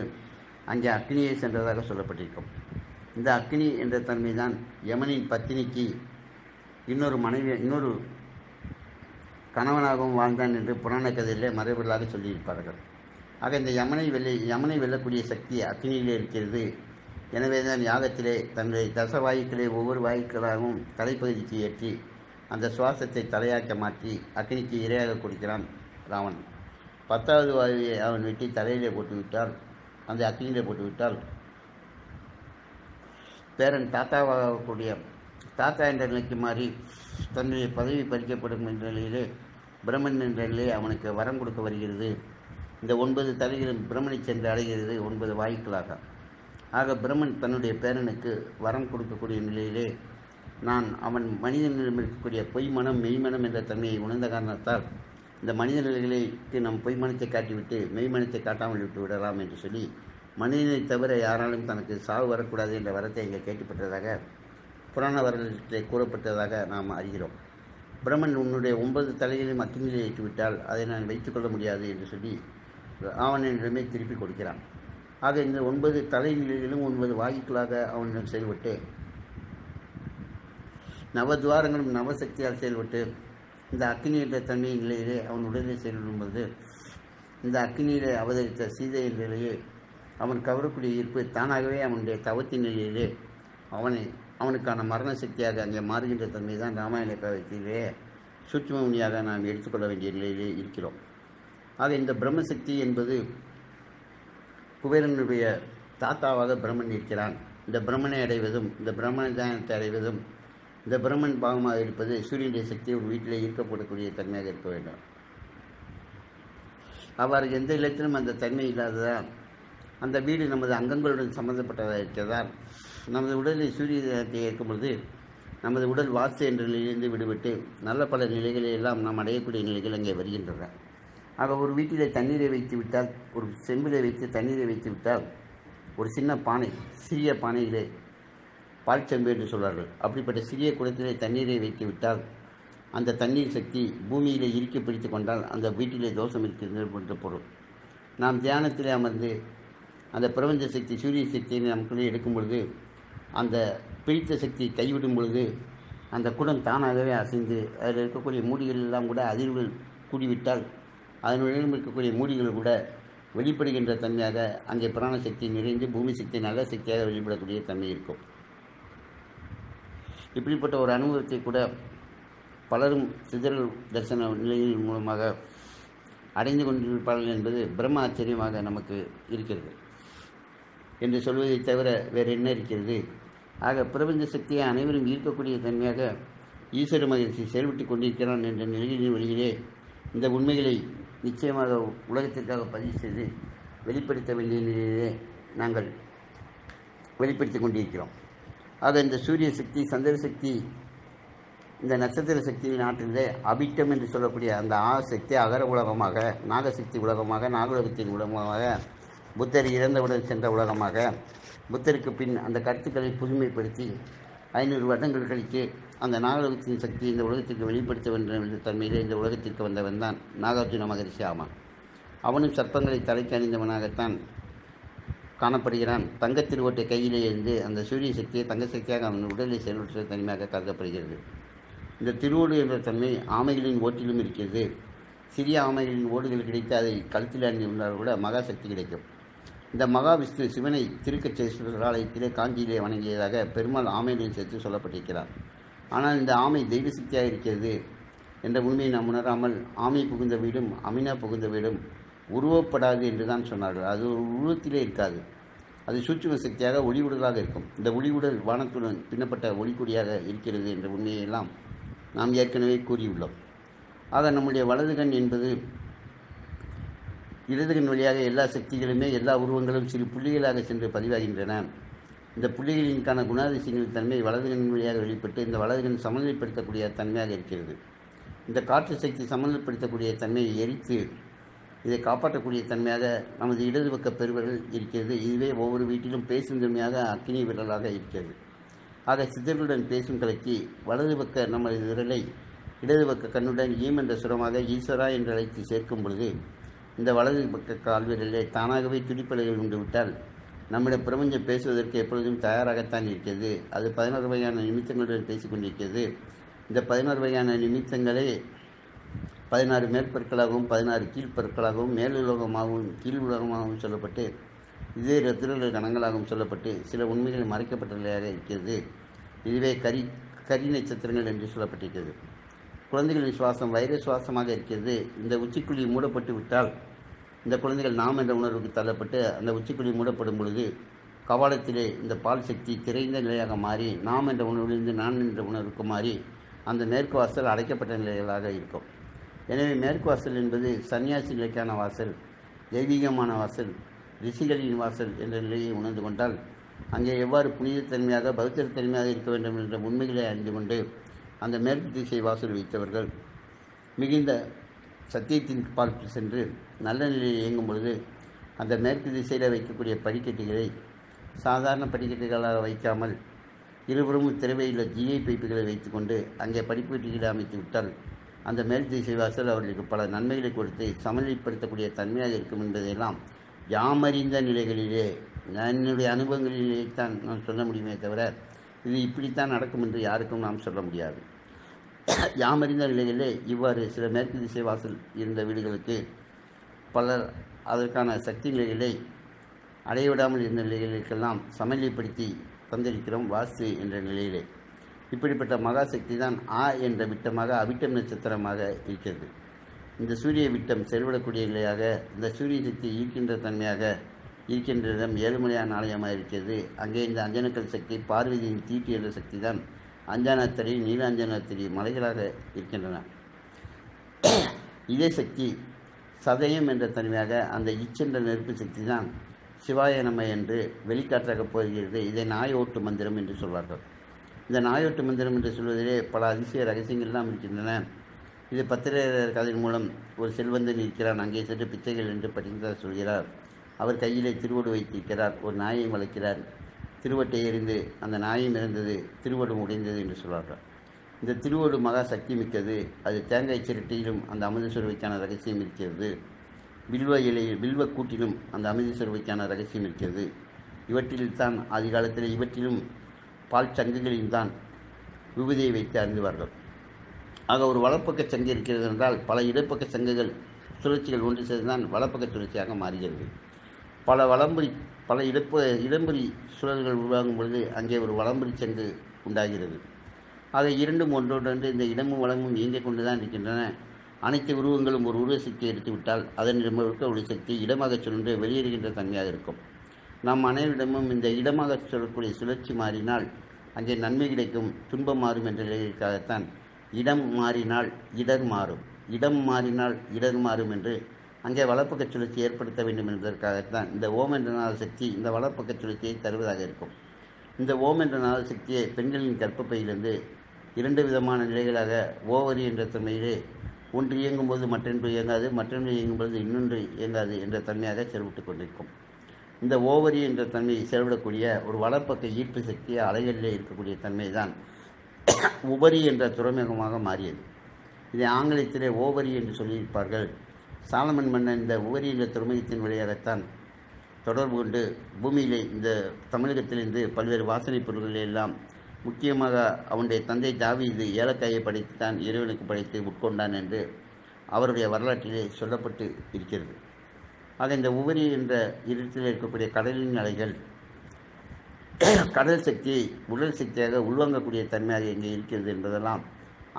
அங்கே அக்னியை சென்றதாக சொல்லப்பட்டிருக்கும். இந்த அக்னி என்ற தன்மைதான் யமனின் பத்தினிக்கு இன்னொரு மனைவி இன்னொரு கணவனாகவும் வாழ்ந்தான் என்று புராண கதையிலே மறைபொருளாக சொல்லியிருப்பார்கள். ஆக இந்த யமனை வெல்ல யமனை வெல்லக்கூடிய சக்தி அக்னியிலே இருக்கிறது. எனவே தான் யாகத்திலே தன்னுடைய தசவாயுக்களை ஒவ்வொரு வாயுக்களாகவும் தலைப்பகுதிக்கு ஏற்றி அந்த சுவாசத்தை தலையாக்க மாற்றி அக்னிக்கு இரையாக கொடுக்கிறான் ராவன். பத்தாவது வாயுவை அவன் வெட்டி தலையிலே போட்டுவிட்டால் அந்த அக்னியிலே போட்டுவிட்டால் பேரன் தாத்தாவாகக்கூடிய தாத்தா என்ற நிலைக்கு மாறி தன்னுடைய பதவி பறிக்கப்படும் என்ற நிலையிலே பிரம்மன் என்ற நிலையை அவனுக்கு வரம் கொடுக்க வருகிறது. இந்த ஒன்பது தலைகளும் பிரம்மனை சென்று அடைகிறது ஒன்பது வாயுக்களாக. ஆக பிரம்மன் தன்னுடைய பேரனுக்கு வரம் கொடுக்கக்கூடிய நிலையிலே நான் அவன் மனிதனிடம் இருக்கக்கூடிய பொய்மனம் மெய்மனம் என்ற தன்மையை உணர்ந்த காரணத்தால் இந்த மனித நிலைகளுக்கு நம் பொய்மனத்தை காட்டிவிட்டு மெய்மனத்தை காட்டாமல் விட்டு விடலாம் என்று சொல்லி மனிதனை தவிர யாராலும் தனக்கு சாவு வரக்கூடாது என்ற வரத்தை இங்கே கேட்டுப்பட்டதாக புராண வரலாற்றிலே கூறப்பட்டதாக நாம் அறிகிறோம். பிரம்மன் உன்னுடைய ஒன்பது தலைகளையும் அக்னியிலே ஏற்றுவிட்டால் அதை நான் வைத்துக்கொள்ள முடியாது என்று சொல்லி ராவணனிடமே திருப்பி கொடுக்கிறான். ஆக இந்த ஒன்பது தலைநிலைகளிலும் ஒன்பது வாயுக்களாக அவனிடம் செயல்பட்டு நவதுவாரங்களும் நவசக்தியால் செயல்பட்டு இந்த அக்னி என்ற தன்மையின் நிலையிலே அவன் உடலிலே செயல்படும்போது இந்த அக்னியிலே அவதரித்த சீதை என்ற நிலையே அவன் கவரக்கூடிய ஈர்ப்பு தானாகவே அவனுடைய தவத்தின் நிலையிலே அவனை அவனுக்கான மரண சக்தியாக அங்கே மாறுகின்ற தன்மை தான் ராமாயண காவியத்திலே சூட்சும முனியாக நாம் எடுத்துக்கொள்ள வேண்டிய நிலையிலே இருக்கிறோம். ஆக இந்த பிரம்மசக்தி என்பது குபேரனுடைய தாத்தாவாக பிரம்மன் இருக்கிறான். இந்த பிரம்மனை அடைவதும் இந்த பிரம்ம தியானத்தை அடைவதும் இந்த பிரம்மன் பாகமாக இருப்பது சூரியனுடைய சக்தி ஒரு வீட்டிலே ஈர்க்கப்படக்கூடிய தன்மையாக இருக்க வேண்டும். அவருக்கு எந்த இடத்திலும் அந்த தன்மை இல்லாததால் அந்த வீடு நமது அங்கங்களுடன் சம்பந்தப்பட்டதாக இருக்கிறதால் நமது உடலில் சூரிய தியானத்தை ஏற்கும் பொழுது நமது உடல் வாசு என்ற நிலையிலிருந்து விடுபட்டு நல்ல பல நிலைகளை எல்லாம் நாம் அடையக்கூடிய நிலைகள் அங்கே வருகின்றன. ஆக ஒரு வீட்டிலே தண்ணீரை வைத்து விட்டால், ஒரு செம்பிலே வைத்து தண்ணீரை வைத்து விட்டால், ஒரு சின்ன பானை, சிறிய பானையிலே பால் செம்பு என்று சொல்வார்கள், அப்படிப்பட்ட சிறிய குடத்திலே தண்ணீரை வைத்து விட்டால் அந்த தண்ணீர் சக்தி பூமியிலே இறுக்கி பிடித்து கொண்டால் அந்த வீட்டிலே தோஷம் இருக்கிறது என்ற பொருள். நாம் தியானத்திலே அமர்ந்து அந்த பிரபஞ்ச சக்தி சூரிய சக்தியை நமக்குள்ளே எடுக்கும் பொழுது அந்த பிடித்த சக்தியை கைவிடும் பொழுது அந்த குடம் தானாகவே அசைந்து அதில் இருக்கக்கூடிய மூடிகள் எல்லாம் கூட அதிர்வுகள் கூடிவிட்டால் அதனுடன் இருக்கக்கூடிய மூடிகள் கூட வெளிப்படுகின்ற தன்மையாக அங்கே பிராண சக்தி நிறைந்து பூமி சக்தி நல்ல சக்தியாக வெளிப்படக்கூடிய தன்மை இருக்கும். இப்படிப்பட்ட ஒரு அனுபவத்தை கூட பலரும் சித்தர் தரிசன நிலையின் மூலமாக அடைந்து கொண்டிருப்பார்கள் என்பது பிரம்ம ஆச்சரியமாக நமக்கு இருக்கிறது என்று சொல்வதை தவிர வேறு என்ன இருக்கிறது? ஆக பிரபஞ்ச சக்தியை அனைவரும் ஈர்க்கக்கூடிய தன்மையாக ஈஸ்வர மகிழ்ச்சி செயல்பட்டு கொண்டிருக்கிறான் என்ற நிலையின் வழியிலே இந்த உண்மைகளை நிச்சயமாக உலகத்திற்காக பதிவு செய்து வெளிப்படுத்த வேண்டிய நிலையிலே நாங்கள் வெளிப்படுத்தி கொண்டிருக்கிறோம். ஆக இந்த சூரிய சக்தி, சந்திர சக்தி, இந்த நட்சத்திர சக்தியின் நாட்டிலே அபிட்டம் என்று சொல்லக்கூடிய அந்த ஆ சக்தி அகர உலகமாக, நாகசக்தி உலகமாக, நாகலோகத்தின் உலகமாக, புத்தர் இறந்தவுடன் சென்ற உலகமாக, புத்தருக்கு பின் அந்த கருத்துக்களை புதுமைப்படுத்தி ஐநூறு வருடங்கள் கழித்து அந்த நாகலோகத்தின் சக்தி இந்த உலகத்திற்கு வெளிப்படுத்த வேண்டும் என்ற தன்மையிலே இந்த உலகத்திற்கு வந்தவன் தான் நாகார்ஜுன மகரிஷி ஆவான். அவனும் சர்ப்பங்களை தலைக்கு அணிந்தவனாகத்தான் காணப்படுகிறான். தங்கத்தில் ஓட்ட கையிலே இருந்து அந்த சூரிய சக்தியை தங்க சக்தியாக அவன் உடலை செயல்பற்ற தன்மையாக கருதப்படுகிறது. இந்த திருவோடு என்ற தன்மை ஆமைகளின் ஓட்டிலும் இருக்கிறது. சிறிய ஆமைகளின் ஓடுகள் கிடைத்து அதை கழுத்தில் அணிந்துள்ளால் கூட மகாசக்தி கிடைக்கும். இந்த மகாவிஷ்ணு சிவனை திருக்கச்சேஸ்வரர் ஆலயத்திலே காஞ்சியிலே வணங்கியதாக பெருமாள் ஆமையுடன் சேர்த்து சொல்லப்பட்டிருக்கிறார். ஆனால் இந்த ஆமை தெய்வ சக்தியாக இருக்கிறது என்ற உண்மையை நாம் உணராமல் ஆமை புகுந்த வீடும் அமினா புகுந்த வீடும் உருவப்படாது என்று தான் சொன்னார்கள். அது ஒரு உருவத்திலே இருக்காது. அது சூட்சும சக்தியாக ஒளிவுடலாக இருக்கும். இந்த ஒளிவுடல் வானத்துடன் பின்னப்பட்ட ஒளிக்குடியாக இருக்கிறது என்ற உண்மையெல்லாம் நாம் ஏற்கனவே கூறியுள்ளோம். ஆக நம்முடைய வலதுகண் என்பது இடதுகண் வழியாக எல்லா சக்திகளுமே எல்லா உருவங்களும் சிறு புள்ளிகளாக சென்று பதிவாகின்றன. இந்த புள்ளிகளின்கான குணாதிசயங்களின் தன்மை வலதுகண் வழியாக வெளிப்பட்டு இந்த வலதுகண் சமநிலைப்படுத்தக்கூடிய தன்மையாக இருக்கிறது. இந்த காற்று சக்தி சமநிலைப்படுத்தக்கூடிய தன்மையை எரித்து இதை காப்பாற்றக்கூடிய தன்மையாக நமது இடது பக்க பெருவர்கள் இருக்கிறது. இதுவே ஒவ்வொரு வீட்டிலும் பேசும் தன்மையாக அக்கினி விரலாக இருக்கிறது. ஆக சித்தர்களுடன் பேசும் கலக்கி வலது பக்க நமது விரலை இடது பக்க கண்ணுடன் ஈம் என்ற சுரமாக ஈஸ்வரா என்று அழைத்து சேர்க்கும் பொழுது இந்த வலது பக்க கால்விரலே தானாகவே துடிப்பலைகள் உண்டுவிட்டால் நம்மிடம் பிரபஞ்சம் பேசுவதற்கு எப்பொழுதும் தயாராகத்தான் இருக்கிறது. அது பதினோரு வகையான நிமித்தங்களுடன் பேசிக்கொண்டிருக்கிறது. இந்த பதினோரு வகையான நிமித்தங்களே பதினாறு மேற்பொருட்களாகவும் பதினாறு கீழ்ப்பொருட்களாகவும் மேலுலகமாகவும் கீழ் உலகமாகவும் சொல்லப்பட்டு இதே ரத்திர கணங்களாகவும் சொல்லப்பட்டு சில உண்மைகள் மறைக்கப்பட்ட நிலையாக இருக்கிறது. இதுவே கரி கரி நட்சத்திரங்கள் என்று சொல்லப்பட்டிருக்கிறது. குழந்தைகளின் சுவாசம் வைரஸ் சுவாசமாக இருக்கிறது. இந்த உச்சிக்குழி மூடப்பட்டு விட்டால் இந்த குழந்தைகள் நாம் என்ற உணர்வுக்கு தள்ளப்பட்டு அந்த உச்சிக்குழி மூடப்படும் பொழுது கபாலத்திலே இந்த பால் சக்தி திரைந்த நிலையாக மாறி நாம் என்ற உணர்விலிருந்து நான் என்ற உணர்வுக்கு மாறி அந்த மேற்கு வாசல் அடைக்கப்பட்ட நிலைகளாக இருக்கும். எனவே மேற்கு வாசல் என்பது சன்னியாசிகளுக்கான வாசல், தெய்வீகமான வாசல், ரிஷிகளின் வாசல் என்ற நிலையை உணர்ந்து கொண்டால் அங்கே எவ்வாறு புனிதத்தன்மையாக பௌத்தத்தன்மையாக இருக்க வேண்டும் என்ற உண்மைகளை அறிந்து கொண்டு அந்த மேற்கு திசை வாசல் வைத்தவர்கள் மிகுந்த சத்தியத்தின் பார்த்து சென்று நல்ல நிலையில் இயங்கும் பொழுது அந்த மேற்கு திசையில் வைக்கக்கூடிய படிக்கட்டுகளை சாதாரண படிக்கட்டுகளாக வைக்காமல் இருபுறமும் திறவையுள்ள ஜிஐ பைப்புகளை வைத்துக்கொண்டு அங்கே படிக்கட்டுகளை அமைத்து விட்டால் அந்த மேற்கு திசை வாசல் அவர்களுக்கு பல நன்மைகளை கொடுத்து சமநிலைப்படுத்தக்கூடிய தன்மையாக இருக்கும் என்பதையெல்லாம் யாமறிந்த நிலைகளிலே என்னுடைய அனுபவங்களிலே தான் நான் சொல்ல முடியுமே தவிர இது இப்படித்தான் நடக்கும் என்று யாருக்கும் நாம் சொல்ல முடியாது. யாமறிந்த நிலையிலே இவ்வாறு சில மேற்கு திசை வாசல் இருந்த வீடுகளுக்கு பலர் அதற்கான சக்தி நிலைகளை அடையவிடாமல் இருந்த நிலைகளுக்கெல்லாம் சமநிலைப்படுத்தி தந்திருக்கிறோம் வாசு என்ற நிலையிலே. இப்படிப்பட்ட மகாசக்தி தான் ஆ என்ற விட்டமாக அபிட்டம் நட்சத்திரமாக இருக்கிறது. இந்த சூரிய விட்டம் செயல்படக்கூடிய நிலையாக இந்த சூரிய சக்தி ஈர்க்கின்ற தன்மையாக ஈர்க்கின்றதும் ஏழுமலையான ஆலயமாக இருக்கிறது. அங்கே இந்த அஞ்சனக்கல் சக்தி பார்வதியின் தீட்டு என்ற சக்தி தான் அஞ்சனாத்திரி நீலாஞ்சனாத்திரி மலைகளாக இருக்கின்றன. இதே சக்தி சதயம் என்ற தன்மையாக அந்த இச்சென்ற நெருப்பு சக்தி தான் சிவாயனம என்று வெளிக்காற்றாக போகிறது. இதை நாயோட்டு மந்திரம் என்று சொல்வார்கள். இந்த நாயோட்டு மந்திரம் என்று சொல்வதிலே பல அதிசய ரகசியங்கள்லாம் இருக்கின்றன. இது பத்திரர் கதையின் மூலம் ஒரு செல்வந்தன் இருக்கிறான், அங்கே சென்று பிச்சைகள் என்று பட்டினத்தார் சொல்கிறார். அவர் கையிலே திருவடு வைத்திருக்கிறார், ஒரு நாயை வளர்க்கிறார். திருவட்டை எறிந்து அந்த நாயும் இறந்தது, திருவடு உடைந்தது என்று சொல்கிறார். இந்த திருவடு மகா சக்தி மிக்கது. அது தேங்காய் சிரட்டையிலும் அந்த அமிர்த சுரவைக்கான ரகசியம் இருக்கிறது. வில்வ இலையில் வில்வ கூட்டிலும் அந்த அமிர்த சுரவைக்கான ரகசியம் இருக்கிறது. இவற்றில்தான் அதிகாலத்தில் இவற்றிலும் பால் சங்குகளில் தான் விபூதியை வைத்து அறிந்துவார்கள். ஆக ஒரு வலப்பக்க சங்கு இருக்கிறது என்றால் பல இடப்பக்க சங்குகள் சுழற்சிகள் ஒன்று சேர்ந்தான் வலப்பக்க சுழற்சியாக மாறுகிறது. பல வலம்புரி பல இடப்ப இடம்புரி சுழல்கள் உருவாகும் பொழுது அங்கே ஒரு வலம்புரி சங்கு உண்டாகிறது. ஆக இரண்டும் ஒன்றோடொன்று இந்த இடமும் வளமும் இயங்கிக் கொண்டு தான் இருக்கின்றன. அனைத்து உருவங்களும் ஒரு உருவ சக்தியை எடுத்துவிட்டால் அதன் இருக்க ஒளி சக்தி இடமாக சுழன்று வெளியேறுகின்ற தன்மையாக இருக்கும். நாம் அனைவரிடமும் இந்த இடமாக சொல்லக்கூடிய சுழற்சி மாறினால் அங்கே நன்மை கிடைக்கும், துன்பம் மாறும் என்ற நிலையிற்காகத்தான் இடம் மாறினால் இடர் மாறும், இடம் மாறினால் இடர் மாறும் என்று அங்கே வலப்பக்க சுழற்சி ஏற்படுத்த வேண்டும் என்பதற்காகத்தான் இந்த ஓம் என்ற நாள சக்தி இந்த வலப்பக்க சுழற்சியை தருவதாக இருக்கும். இந்த ஓம் என்ற நாள சக்தியை பெண்களின் கற்பப்பையிலிருந்து இரண்டு விதமான நிலைகளாக ஓவரி என்ற தன்மையிலே ஒன்று இயங்கும்போது மற்றொன்று இயங்காது, மற்றொன்று இயங்கும்போது இன்னொன்று இயங்காது என்ற தன்மையாக செயல்பட்டு கொண்டிருக்கும். இந்த ஓவரி என்ற தன்மையை செயல்படக்கூடிய ஒரு வலப்பக்க ஈர்ப்பு சக்தியை அலைகளிலே இருக்கக்கூடிய தன்மை தான் உபரி என்ற துறைமுகமாக மாறியது. இதை ஆங்கிலத்திலே ஓவரி என்று சொல்லியிருப்பார்கள். சாலமன் மன்னன் இந்த உபரி என்ற துறைமுகத்தின் வழியாகத்தான் தொடர்பு கொண்டு பூமியிலே இந்த தமிழகத்திலிருந்து பல்வேறு வாசனை பொருள்களை எல்லாம் முக்கியமாக அவனுடைய தந்தை தாவீது ஏலக்காயை படைத்துத்தான் இறைவனுக்கு படைத்து உட்கொண்டான் என்று அவருடைய வரலாற்றிலே சொல்லப்பட்டு இருக்கிறது. ஆக இந்த உபரி என்ற இடத்தில் இருக்கக்கூடிய கடலின் அலைகள் கடல் சக்தியை உடல் சக்தியாக உள்வாங்கக்கூடிய தன்மையாக இங்கே இருக்கிறது என்பதெல்லாம்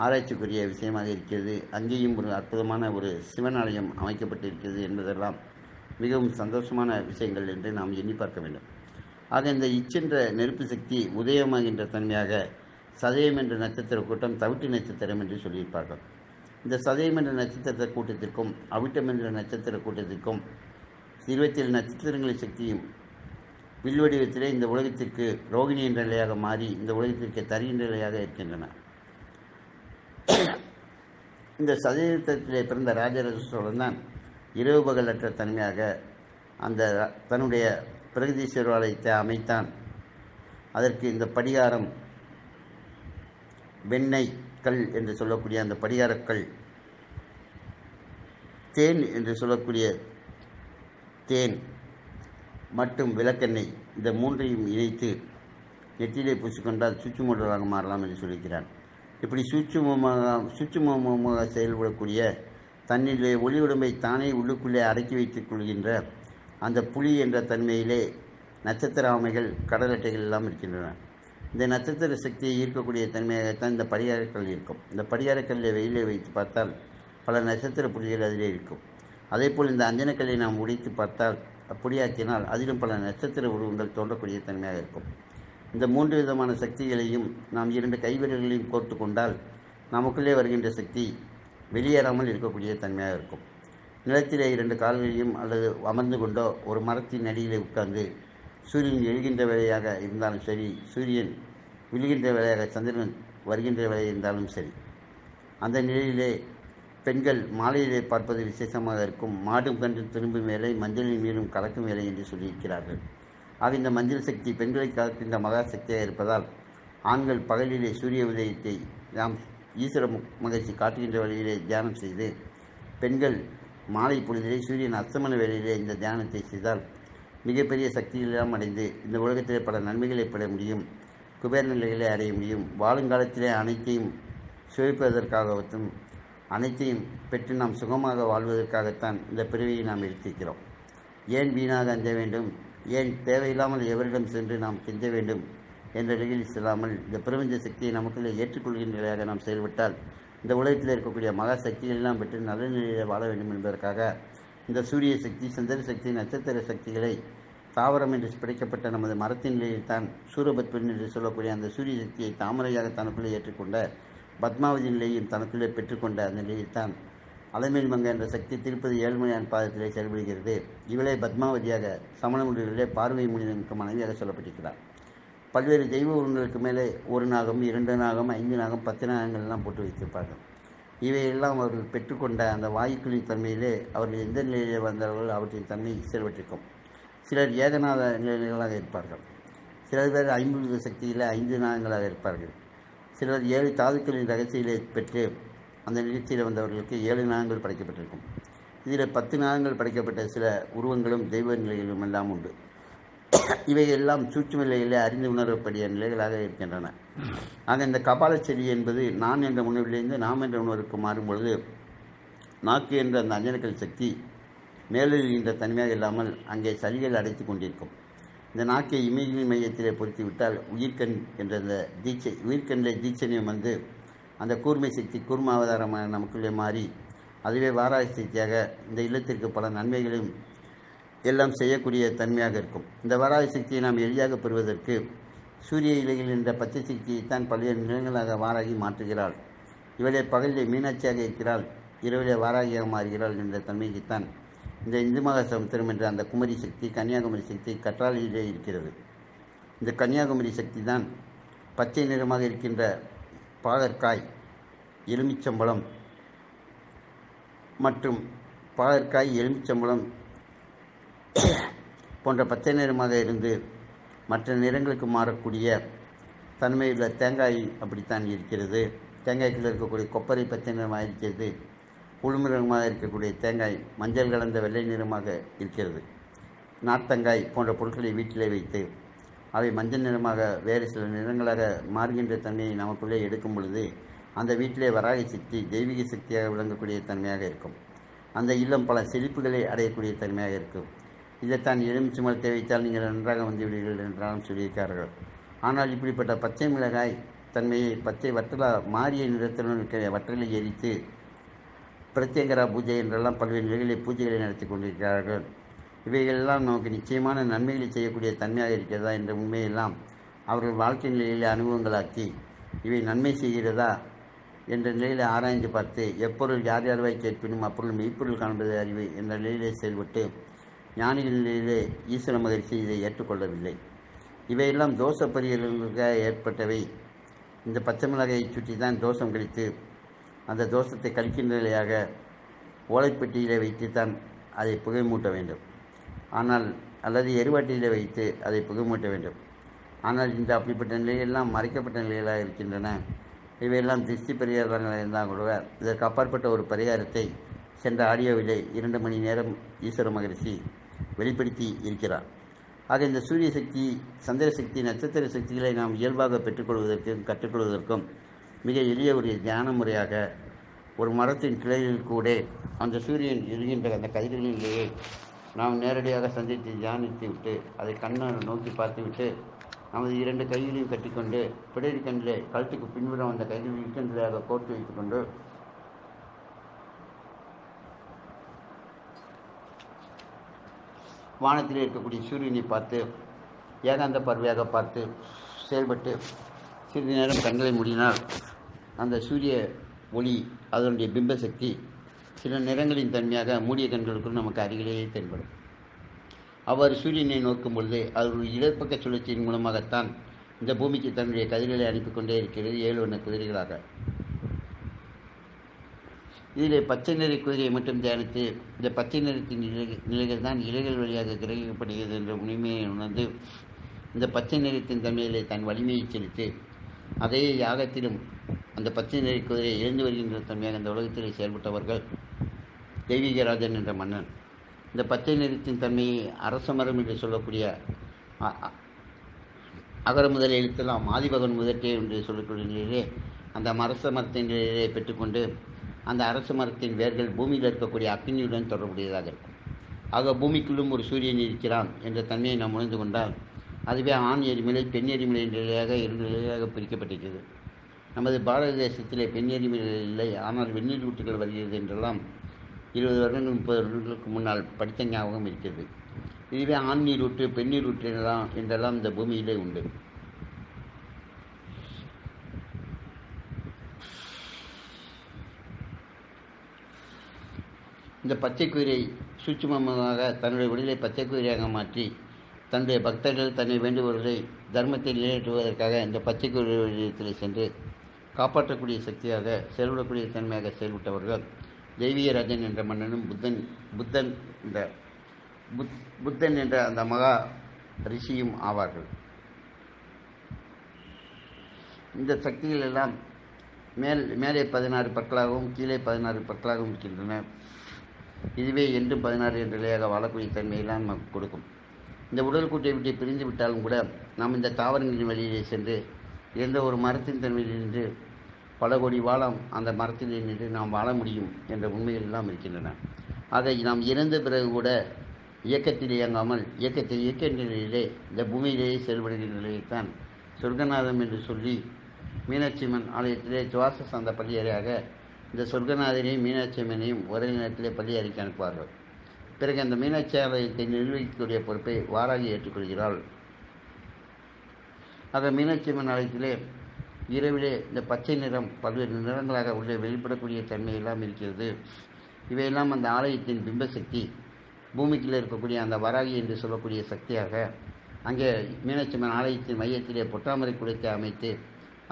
ஆராய்ச்சிக்குரிய விஷயமாக இருக்கிறது. அங்கேயும் ஒரு அற்புதமான ஒரு சிவனாலயம் அமைக்கப்பட்டு இருக்கிறது என்பதெல்லாம் மிகவும் சந்தோஷமான விஷயங்கள் என்று நாம் எண்ணி பார்க்க வேண்டும். ஆக இந்த இச்சென்ற நெருப்பு சக்தி உதயமாகின்ற தன்மையாக சதயம் என்ற நட்சத்திர கூட்டம் தவிட்டு நட்சத்திரம் என்று சொல்லியிருப்பார்கள். இந்த சதயம் என்ற நட்சத்திர கூட்டத்திற்கும் அவிட்டம் என்ற நட்சத்திர கூட்டத்திற்கும் இருபத்தி ஏழு நட்சத்திரங்களின் சக்தியும் வில்வடிவத்திலே இந்த உலகத்திற்கு ரோகிணி என்ற நிலையாக மாறி இந்த உலகத்திற்கு தருகின்ற நிலையாக இருக்கின்றன. இந்த சதயத்திலே பிறந்த ராஜராஜ சோழன் தான் இரவு பகலற்ற தன்மையாக அந்த தன்னுடைய பிரகதீஸ்வர ஆலயத்தை அமைத்தான். அதற்கு இந்த படிகாரம் வெண்ணெய் கல் என்று சொல்லக்கூடிய அந்த படிகாரக்கல், தேன் என்று சொல்லக்கூடிய தேன் மற்றும் விளக்கெண்ணெய் இந்த மூன்றையும் இணைத்து நெற்றிலே பூசிக்கொண்டால் சூட்சுமமாக மாறலாம் என்று சொல்லியிருக்கிறான். இப்படி சூட்சுமமாக சூட்சுமமாக செயல்படக்கூடிய தன்னிலே ஒளி உடம்பை தானே உள்ளுக்குள்ளே அடக்கி வைத்துக் கொள்கின்ற அந்த புலி என்ற தன்மையிலே நட்சத்திர ஆமைகள் கடல் அட்டைகள் எல்லாம் இருக்கின்றன. இந்த நட்சத்திர சக்தியை ஈர்க்கக்கூடிய தன்மையாகத்தான் இந்த படிகாரக்கல் இருக்கும். இந்த படிகாரக்கல்லை வெயிலே வைத்து பார்த்தால் பல நட்சத்திர புலிகள் அதிலே இருக்கும். அதே போல் இந்த அஞ்சனக்கல்லை நாம் உடைத்து பார்த்தால் அப்படியாக்கினால் அதிலும் பல நட்சத்திர உருவங்கள் தோன்றக்கூடிய தன்மையாக இருக்கும். இந்த மூன்று விதமான சக்திகளையும் நாம் இரண்டு கைவிரல்களையும் கோர்த்து கொண்டால் நமக்குள்ளே வருகின்ற சக்தி வெளியேறாமல் இருக்கக்கூடிய தன்மையாக இருக்கும். நிலத்திலே இரண்டு கால்களையும் அல்லது அமர்ந்து கொண்டோ ஒரு மரத்தின் அடியிலே உட்கார்ந்து சூரியன் எழுகின்ற வேலையாக இருந்தாலும் சரி, சூரியன் விழுகின்ற வேலையாக சந்திரன் வருகின்ற வேலை இருந்தாலும் சரி, அந்த நிலையிலே பெண்கள் மாலையிலே பார்ப்பது விசேஷமாக இருக்கும். மாடும் கன்று திரும்பும் வேலை மஞ்சளின் மீதும் கலக்கும் வேலை என்று சொல்லியிருக்கிறார்கள். ஆக இந்த மஞ்சள் சக்தி பெண்களை கலக்கின்ற மகா சக்தியாக இருப்பதால் ஆண்கள் பகலிலே சூரிய உதயத்தை நாம் ஈஸ்வர மகிழ்ச்சி காட்டுகின்ற வழியிலே தியானம் செய்து, பெண்கள் மாலை பொழுதிலே சூரியன் அஸ்தமன வேளையிலே இந்த தியானத்தை செய்தால் மிகப்பெரிய சக்திகளெல்லாம் அடைந்து இந்த உலகத்திலே பல நன்மைகளை பெற முடியும், குபேர நிலைகளை அடைய முடியும். வாழுங்காலத்திலே அனைத்தையும் சுவைப்பதற்காகவும் அனைத்தையும் பெற்று நாம் சுகமாக வாழ்வதற்காகத்தான் இந்த பிறவியை நாம் எடுத்திருக்கிறோம். ஏன் வீணாக அஞ்ச வேண்டும், ஏன் தேவையில்லாமல் எவரிடம் சென்று நாம் கெஞ்ச வேண்டும் என்ற நிலையில் செல்லாமல் இந்த பிரபஞ்ச சக்தியை நமக்குள்ளே ஏற்றுக்கொள்கின்ற நிலையாக நாம் செயல்பட்டால் இந்த உலகத்தில் இருக்கக்கூடிய மகா சக்திகளெல்லாம் பெற்று நல்ல நிலையில் வாழ வேண்டும் என்பதற்காக இந்த சூரிய சக்தி, சந்திர சக்தி, நட்சத்திர சக்திகளை தாவரம் என்று பிடிக்கப்பட்ட நமது மரத்தின் நிலையில்தான் சூரபத்மன் என்று சொல்லக்கூடிய அந்த சூரிய சக்தியை தாமரையாக தனக்குள்ளே ஏற்றுக்கொண்ட பத்மாவதி நிலையும் தனக்குள்ளே பெற்றுக்கொண்ட அந்த நிலையில்தான் அலைமேல் மங்க என்ற சக்தி திருப்பதி ஏழ்மலையான் பாதத்திலே செயல்படுகிறது. இவளே பத்மாவதியாக சமண முடிவுகளிலே பார்வை முனிவனுக்கு மனைவியாக சொல்லப்பட்டிருக்கிறார். பல்வேறு தெய்வ உருவங்களுக்கு மேலே ஒரு நாகம், இரண்டு நாகம், ஐந்து நாகம், பத்து நாகங்கள் எல்லாம் போட்டு வைத்திருப்பார்கள். இவையெல்லாம் அவர்கள் பெற்றுக்கொண்ட அந்த வாயுக்களின் தன்மையிலே அவர்கள் எந்த நிலையிலே வந்தார்கள் அவற்றின் தன்மை சிறவற்றிருக்கும். சிலர் ஏகநாத நிலைகளாக இருப்பார்கள், சிலர் பேர் ஐம்பது சக்தியிலே ஐந்து நாகங்களாக இருப்பார்கள், சிலர் ஏழு தாதுக்களின் ரகசியிலே பெற்று அந்த நிகழ்ச்சியில் வந்தவர்களுக்கு ஏழு நாகங்கள் படைக்கப்பட்டிருக்கும். இதில் பத்து நாகங்கள் படைக்கப்பட்ட சில உருவங்களும் தெய்வ நிலைகளும் எல்லாம் உண்டு. இவையெல்லாம் சூட்சும நிலையிலே அறிந்து உணரப்படிய நிலைகளாக இருக்கின்றன. ஆக இந்த கபால செடி என்பது நான் என்ற உணர்விலிருந்து நாம் என்ற உணர்வுக்கு மாறும்பொழுது நாக்கு என்ற அந்த அஞ்சனக்கல் சக்தி மேலெழுகின்ற தன்மையாக இல்லாமல் அங்கே சளிகள் அடைத்து கொண்டிருக்கும். இந்த நாக்கை இமைகளின் மையத்திலே பொருத்திவிட்டால் உயிர்கண் என்ற அந்த தீட்சை உயிர்கண்ணிலே தீட்சணியம் வந்து அந்த கூர்மை சக்தி கூர்மாவதாரமாக நமக்குள்ளே மாறி அதுவே வாராய சக்தியாக இந்த இல்லத்திற்கு பல நன்மைகளையும் எல்லாம் செய்யக்கூடிய தன்மையாக இருக்கும். இந்த வாராய சக்தியை நாம் எளிதாக பெறுவதற்கு சூரிய இலையில் என்ற பச்சை சக்தியைத்தான் பல்வேறு நிலங்களாக வாராகி மாற்றுகிறாள். இவளே பகலிலே மீனாட்சியாக இருக்கிறாள், இரவிலே வாராகியாக மாறுகிறாள் என்ற தன்மைக்குத்தான் இந்த இந்து மகா சமுத்திரம் என்ற அந்த குமரி சக்தி, கன்னியாகுமரி சக்தி கற்றாழையிலே இருக்கிறது. இந்த கன்னியாகுமரி சக்தி தான் பச்சை நிறமாக இருக்கின்ற பாகற்காய், எலுமிச்சம்பழம் மற்றும் பாகற்காய், எலுமிச்சம்பழம் போன்ற பச்சை நிறமாக இருந்து மற்ற நிறங்களுக்கு மாறக்கூடிய தன்மையுள்ள தேங்காய் அப்படித்தான் இருக்கிறது. தேங்காய்க்குள்ளே இருக்கக்கூடிய கொப்பரை பச்சை நிறமாக இருக்கிறது, உளுமிரகமாக இருக்கக்கூடிய தேங்காய் மஞ்சள் கலந்த வெள்ளை நிறமாக இருக்கிறது. நார்த்தங்காய் போன்ற பொருட்களை வீட்டிலே வைத்து அவை மஞ்சள் நிறமாக வேறு சில நிறங்களாக மாறுகின்ற தன்மையை நமக்குள்ளே எடுக்கும் பொழுது அந்த வீட்டிலே வராகி சக்தி தெய்வீக சக்தியாக விளங்கக்கூடிய தன்மையாக இருக்கும். அந்த இல்லம் பல செழிப்புகளை அடையக்கூடிய தன்மையாக இருக்கும். இதைத்தான் எலுமிச்சை மரத்தை வைத்தால் நீங்கள் நன்றாக வந்துவிடுவீர்கள் என்றாலும் சொல்லியிருக்கார்கள். ஆனால் இப்படிப்பட்ட பச்சை மிளகாய் தன்மையை பச்சை வற்றலா மாறிய நிறத்துடன் இருக்கிற வற்றலை எரித்து பிரத்யங்கரா பூஜை என்றெல்லாம் பல்வேறு நிலைகளை பூஜைகளை நடத்தி கொண்டிருக்கிறார்கள். இவைகளெல்லாம் நமக்கு நிச்சயமான நன்மைகளை செய்யக்கூடிய தன்மையாக இருக்கிறதா என்ற உண்மையெல்லாம் அவர்கள் வாழ்க்கை நிலையிலே அனுபவங்களாக்கி இவை நன்மை செய்கிறதா என்ற நிலையிலே ஆராய்ந்து பார்த்து எப்பொருள் யார் யார்வாய் கேட்பினும் அப்பொருள் மெய்ப்பொருள் காண்பது அறிவு என்ற நிலையிலே செயல்பட்டு ஞானிகள் நிலையிலே ஈஸ்வர மகிழ்ச்சி இதை ஏற்றுக்கொள்ளவில்லை. இவையெல்லாம் தோச பரியர்களுக்காக ஏற்பட்டவை. இந்த பச்சை மிளகாயை சுற்றி தான் தோஷம் கழித்து அந்த தோஷத்தை கழிக்கின்ற நிலையாக ஓலைப்பெட்டியிலே வைத்து தான் அதை புகை மூட்ட வேண்டும். ஆனால் அல்லது எருவாட்டியிலே வைத்து அதை புகைமூட்ட வேண்டும். ஆனால் இந்த அப்படிப்பட்ட நிலையெல்லாம் மறைக்கப்பட்ட நிலைகளாக இருக்கின்றன. இவையெல்லாம் திருஷ்டி பரிகாரங்களாக இருந்தால் கூட இதற்கு அப்பாற்பட்ட ஒரு பரிகாரத்தை சென்ற ஆடியோவிலே இரண்டு மணி நேரம் ஈஸ்வர மகரிஷி வெளிப்படுத்தி இருக்கிறார். ஆக இந்த சூரிய சக்தி, சந்திர சக்தி, நட்சத்திர சக்திகளை நாம் இயல்பாக பெற்றுக்கொள்வதற்கும் கற்றுக்கொள்வதற்கும் மிக எளிய ஒரு தியான முறையாக ஒரு மரத்தின் கிளையில் கூட அந்த சூரியன் எழுகின்ற அந்த கதிர்களிலேயே நாம் நேரடியாக சந்தித்து தியானித்து விட்டு அதை கண்ணை நோக்கி பார்த்து விட்டு நமது இரண்டு கைகளையும் கட்டிக்கொண்டு பிடரி கண்ணிலே கழுத்துக்கு பின்புறம் அந்த கைகள் இக்கண்டிலையாக கோர்த்து வைத்துக் கொண்டு வானத்திலே இருக்கக்கூடிய சூரியனை பார்த்து ஏகாந்த பார்வையாக பார்த்து செயல்பட்டு சிறிது நேரம் கண்களை மூடினால் அந்த சூரிய ஒளி அதனுடைய பிம்ப சக்தி சில நிறங்களின் தன்மையாக மூடிய கண்களுக்குள் நமக்கு அருகிலேயே தென்படும். அவ்வாறு சூரியனை நோக்கும் பொழுது அது ஒரு இடப்பக்க சுழற்சியின் மூலமாகத்தான் இந்த பூமிக்கு தன்னுடைய கதிர்களை அனுப்பிக்கொண்டே இருக்கிறது ஏழு வண்ண குதிரைகளாக. இதிலே பச்சை நிறை குதிரையை மட்டும் தியானித்து இந்த பச்சை நிறத்தின் நிலைகள் தான் இலைகள் வழியாக கிரகிக்கப்படுகிறது என்ற உண்மையை உணர்ந்து இந்த பச்சை நிறத்தின் தன்மையிலே தன் வலிமையை செலுத்தி அதே யாகத்திலும் அந்த பச்சை நிறை குதிரையை எழுந்து வருகின்ற தன்மையாக அந்த உலகத்திலே செயல்பட்டவர்கள் தெய்வீகராஜன் என்ற மன்னன். இந்த பச்சை நிறத்தின் தன்மையை அரச மரம் என்று சொல்லக்கூடிய அகர முதல் எழுத்தெல்லாம் ஆதிபகன் முதற்றே என்று சொல்லக்கூடிய நிலையிலே அந்த அரச மரத்தின் நிலையிலே பெற்றுக்கொண்டு அந்த அரச மரத்தின் வேர்கள் பூமியில் இருக்கக்கூடிய அக்னியுடன் தொடர்புடையதாக இருக்கும். ஆக பூமிக்குள்ளும் ஒரு சூரியன் இருக்கிறான் என்ற தன்மையை நாம் உணர்ந்து கொண்டால் அதுவே ஆண் எரிமலை, பெண் எரிமலை நிலையாக இரண்டு நிலையாக பிரிக்கப்பட்டிருக்கிறது. நமது பாரத தேசத்திலே பெண் அறிவியல் இல்லை, ஆனால் வெந்நீர் வீட்டுகள் வருகிறது என்றெல்லாம் இருபது வருடங்கள் முப்பது வருடங்களுக்கு முன்னால் படித்த ஞாபகம் இருக்கிறது. இதுவே ஆண் நீர் ஊற்று பெண்ணீர் ஊற்று என்றெல்லாம் என்றெல்லாம் இந்த பூமியிலே உண்டு. இந்த பச்சை குயிரை சூட்சுமமாக தன்னுடைய உடலை பச்சை குயிரையாக மாற்றி தன்னுடைய பக்தர்கள் தன்னை வேண்டுபவர்களை தர்மத்தை நிலைநாட்டுவதற்காக இந்த பச்சை குயிரிடத்தில் சென்று காப்பாற்றக்கூடிய சக்தியாக செயல்படக்கூடிய தன்மையாக செயல்பட்டவர்கள் தெய்வீயராஜன் என்ற மன்னனும் புத்தன் புத்தன் இந்த புத் புத்தன் என்ற அந்த மகா ரிஷியும் ஆவார்கள். இந்த சக்திகள் எல்லாம் மேல் மேலே பதினாறு பற்களாகவும் கீழே பதினாறு பற்களாகவும் இருக்கின்றன. இதுவே என்று பதினாறு என்ற நிலையாக வாழக்கூடிய தன்மையெல்லாம் நமக்கு கொடுக்கும். இந்த உடல் கூட்டை விட்டு பிரிந்து விட்டாலும் கூட நாம் இந்த தாவரங்களின் வழியிலே சென்று எந்த ஒரு மரத்தின் தன்மையில் நின்று பல கோடி வாழம் அந்த மரத்திலே நின்று நாம் வாழ முடியும் என்ற உண்மைகள் எல்லாம் இருக்கின்றன. ஆக நாம் இறந்த பிறகு கூட இயக்கத்தில் இயங்காமல் இயக்கத்தை இயக்கின்ற நிலையிலே இந்த பூமியிலேயே செயல்படுகின்ற நிலையைத்தான் சொர்க்கநாதம் என்று சொல்லி மீனாட்சியம்மன் ஆலயத்திலே சுவாச சாந்த பள்ளியறையாக இந்த சொர்க்கநாதனையும் மீனாட்சியம்மனையும் ஒரே நேரத்திலே பள்ளியறைக்கு அனுப்புவார்கள். பிறகு அந்த மீனாட்சி ஆலயத்தை நிர்வகிக்கக்கூடிய பொறுப்பை வாராகி ஏற்றுக்கொள்கிறாள். ஆக மீனாட்சியம்மன் ஆலயத்திலே இரவிலே இந்த பச்சை நிறம் பல்வேறு நிறங்களாக உள்ளே வெளிப்படக்கூடிய தன்மையெல்லாம் இருக்கிறது. இவையெல்லாம் அந்த ஆலயத்தின் பிம்பசக்தி பூமிக்குள்ளே இருக்கக்கூடிய அந்த வராகி என்று சொல்லக்கூடிய சக்தியாக அங்கே மீனாட்சியம்மன் ஆலயத்தின் மையத்திலே பொட்டாமரை குளத்தை அமைத்து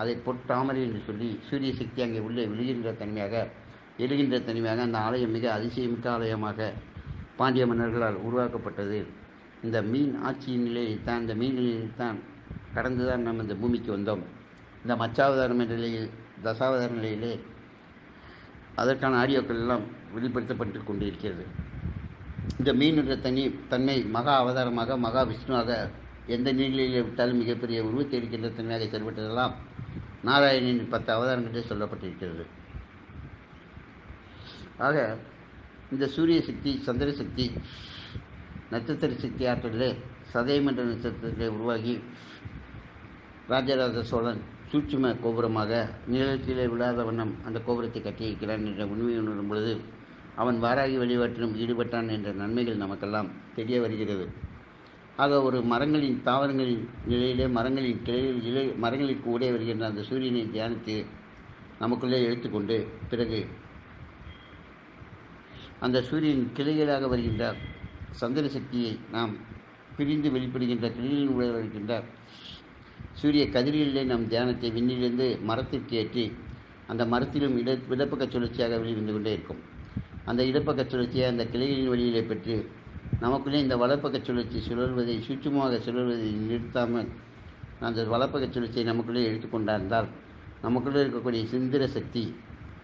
அதை பொட்டாமரை என்று சொல்லி சூரிய சக்தி அங்கே உள்ளே விழுகின்ற தன்மையாக எழுகின்ற தன்மையாக அந்த ஆலயம் மிக அதிசயமிக்க ஆலயமாக பாண்டிய மன்னர்களால் உருவாக்கப்பட்டது. இந்த மீன் ஆட்சியின் நிலையை தான் இந்த மீன்களில் தான் கடந்துதான் நாம் இந்த பூமிக்கு வந்தோம். இந்த மச்சாவதாரம் என்ற நிலையில் தசாவதார நிலையிலே அதற்கான ஆடியோக்கள் எல்லாம் வெளிப்படுத்தப்பட்டு கொண்டிருக்கிறது. இந்த மீன் என்ற தனி தன்மை மகா அவதாரமாக மகா விஷ்ணுவாக எந்த நீர்நிலையிலே விட்டாலும் மிகப்பெரிய உருவத்தை இருக்கின்ற தன்மையாக செயல்பட்டதெல்லாம் நாராயணின் பத்து அவதாரங்களே சொல்லப்பட்டிருக்கிறது. ஆக இந்த சூரிய சக்தி சந்திர சக்தி நட்சத்திர சக்தி ஆற்றலே சதயம் என்ற நட்சத்திரத்திலே உருவாகி ராஜராஜ சோழன் சூட்சும கோபுரமாக நிலத்திலே விழாத வண்ணம் அந்த கோபுரத்தை கட்டியிருக்கிறான் என்ற உண்மையை உணரும் பொழுது அவன் வாராகி வழிபாட்டிலும் ஈடுபட்டான் என்ற நன்மைகள் நமக்கெல்லாம் தெரிய வருகிறது. ஆக ஒரு மரங்களின் தாவரங்களின் நிலையிலே மரங்களின் கிளையில் இலை மரங்களுக்கு ஊடே வருகின்ற அந்த சூரியனை தியானித்து நமக்குள்ளே எடுத்துக்கொண்டு பிறகு அந்த சூரியன் கிளைகளாக வருகின்ற சந்திர சக்தியை நாம் பிரிந்து வெளிப்படுகின்ற கிளைகளின் ஊடே வருகின்ற சூரிய கதிரிலே நம் தியானத்தை விண்ணிலிருந்து மரத்திற்கு ஏற்றி அந்த மரத்திலும் இட இடப்பக்க சுழற்சியாக வெளிவந்து கொண்டே இருக்கும். அந்த இடப்பக்க சுழற்சியை அந்த கிளைகளின் வழியிலே பெற்று நமக்குள்ளே இந்த வலப்பக்க சுழற்சி சுழல்வதை சூட்சுமமாக சுழல்வதை நிறுத்தாமல் அந்த வலப்பக்க சுழற்சியை நமக்குள்ளே எடுத்துக்கொண்டால் நமக்குள்ளே இருக்கக்கூடிய சிந்திர சக்தி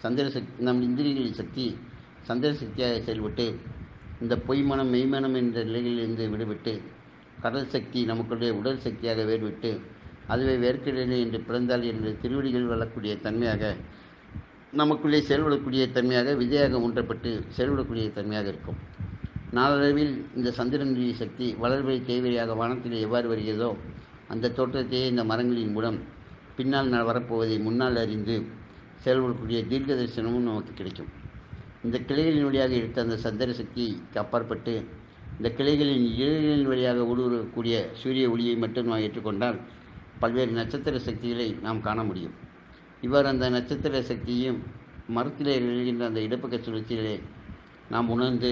சந்திர சக்தி நம் இந்திரியங்களின் சக்தி சந்திர சக்தியாக செயல்பட்டு இந்த பொய்மனம் மெய்மனம் என்ற நிலையிலிருந்து விடுபட்டு கடல் சக்தி நமக்குள்ளே உடல் சக்தியாக வேறுவிட்டு அதுவே வேர்க்கிடலை என்று பிறந்தால் என்று திருவடிகள் வரக்கூடிய தன்மையாக நமக்குள்ளே செயல்படக்கூடிய தன்மையாக விதையாக ஊன்றப்பட்டு செயல்படக்கூடிய தன்மையாக இருக்கும். நாளளவில் இந்த சந்திரனுடைய சக்தி வளர்வழி தேவையாக வானத்தில் எவ்வாறு வருகிறதோ அந்த தோற்றத்தையே இந்த மரங்களின் மூலம் பின்னால் நான் வரப்போவதை முன்னால் அறிந்து செயல்படக்கூடிய தீர்க்க தரிசனமும் நமக்கு கிடைக்கும். இந்த கிளைகளின் வழியாக எடுத்த அந்த சந்திர சக்திக்கு அப்பாற்பட்டு இந்த கிளைகளின் இலைகளின் வழியாக ஊடுருவக்கூடிய சூரிய ஒளியை மட்டும் நாம் ஏற்றுக்கொண்டால் பல்வேறு நட்சத்திர சக்திகளை நாம் காண முடியும். இவ்வாறு அந்த நட்சத்திர சக்தியும் மரத்திலே எழுகின்ற அந்த இடப்பக்க சுழற்சியிலே நாம் உணர்ந்து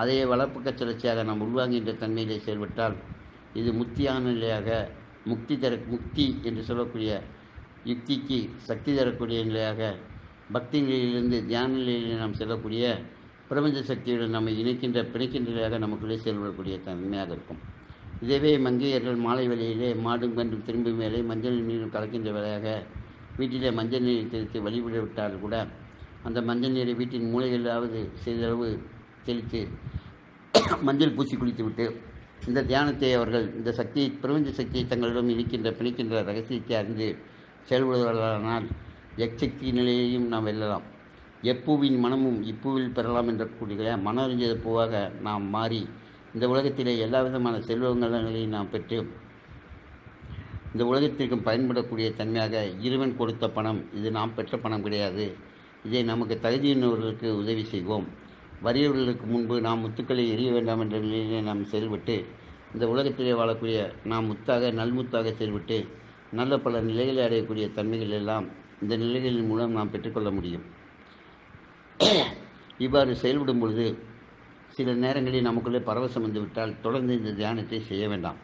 அதையே வலப்பக்க சுழற்சியாக நாம் உள்வாங்குகின்ற தன்மையிலே செயல்பட்டால் இது முக்தியான நிலையாக முக்தி தர முக்தி என்று சொல்லக்கூடிய யுக்திக்கு சக்தி தரக்கூடிய நிலையாக பக்தி நிலையிலிருந்து தியான நிலையிலே நாம் செல்லக்கூடிய பிரபஞ்ச சக்தியுடன் நம்மை இணைக்கின்ற பிணைக்கின்ற நிலையாக நமக்குள்ளே செயல்படக்கூடிய தன்மையாக இருக்கும். இதேவே மங்கையர்கள் மாலை வேளையிலே மாடும் கன்றும் திரும்பும் வேலை மஞ்சள் நீரும் கலக்கின்ற வேலையாக வீட்டிலே மஞ்சள் நீரை தெளித்து வழிபட விட்டால் கூட அந்த மஞ்சள் நீரை வீட்டின் மூலைகளாவது சிறிதளவு தெளித்து மஞ்சள் பூசி குளித்துவிட்டு இந்த தியானத்தை அவர்கள் இந்த சக்தியை பிரபஞ்ச சக்தியை தங்களிடம் இருக்கின்ற பிணைக்கின்ற ரகசியத்தை அறிந்து செயல்படுவதானால் எச்சக்தி நிலையையும் நாம் வெல்லலாம். எப்பூவின் மனமும் இப்பூவில் பெறலாம் என்ற கூடிய மனறிஞ்ச பூவாக நாம் மாறி இந்த உலகத்திலே எல்லா விதமான செல்வங்களையும் நாம் பெற்று இந்த உலகத்திற்கும் பயன்படக்கூடிய தன்மையாக இறைவன் கொடுத்த பணம். இது நாம் பெற்ற பணம் கிடையாது. இதை நமக்கு தகுதியினவர்களுக்கு உதவி செய்வோம். வறியவர்களுக்கு முன்பு நாம் முத்துக்களை எரிய வேண்டாம் என்ற நிலையிலே நாம் செயல்பட்டு, இந்த உலகத்திலே வாழக்கூடிய நாம் முத்தாக நல்முத்தாக செயல்பட்டு நல்ல பல நிலைகளை அடையக்கூடிய தன்மைகள் எல்லாம் இந்த நிலைகளின் மூலம் நாம் பெற்றுக்கொள்ள முடியும். இவ்வாறு செயல்படும் பொழுது சில நேரங்களில் நமக்குள்ளே பரவசம் வந்துவிட்டால் தொடர்ந்து இந்த தியானத்தை செய்ய வேண்டாம்.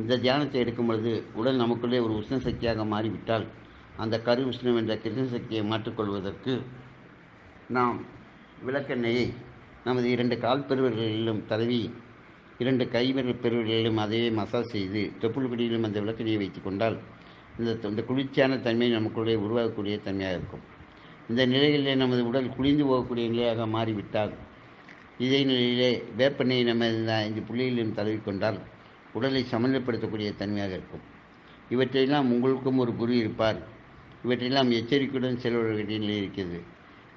இந்த தியானத்தை எடுக்கும் பொழுது உடல் நமக்குள்ளே ஒரு உஷ்ண சக்தியாக மாறிவிட்டால் அந்த கரு உஷ்ணம் என்ற கிருஷ்ண சக்தியை மாற்றிக்கொள்வதற்கு நாம் விளக்கெண்ணெயை நமது இரண்டு கால் பெருவர்களிலும் தடவி இரண்டு கைவிரல் பெருவர்களிலும் அதையே மசாஜ் செய்து தொப்புள் கொடியிலும் அந்த விளக்கெண்ணெயை வைத்து கொண்டால் இந்த இந்த குளிர்ச்சியான தன்மை நமக்குள்ளே உருவாகக்கூடிய தன்மையாக இருக்கும். இந்த நிலைகளிலே நமது உடல் குளிர்ந்து போகக்கூடிய நிலையாக மாறிவிட்டால் இதே நிலையிலே வேப்பெண்ணெயை நம்ம இந்த ஐந்து புள்ளிகளிலும் தடவிக்கொண்டால் உடலை சமநிலைப்படுத்தக்கூடிய தன்மையாக இருக்கும். இவற்றையெல்லாம் உங்களுக்கும் ஒரு குரு இருப்பார். இவற்றையெல்லாம் எச்சரிக்கையுடன் செல்வர்களுடைய நிலை இருக்கிறது.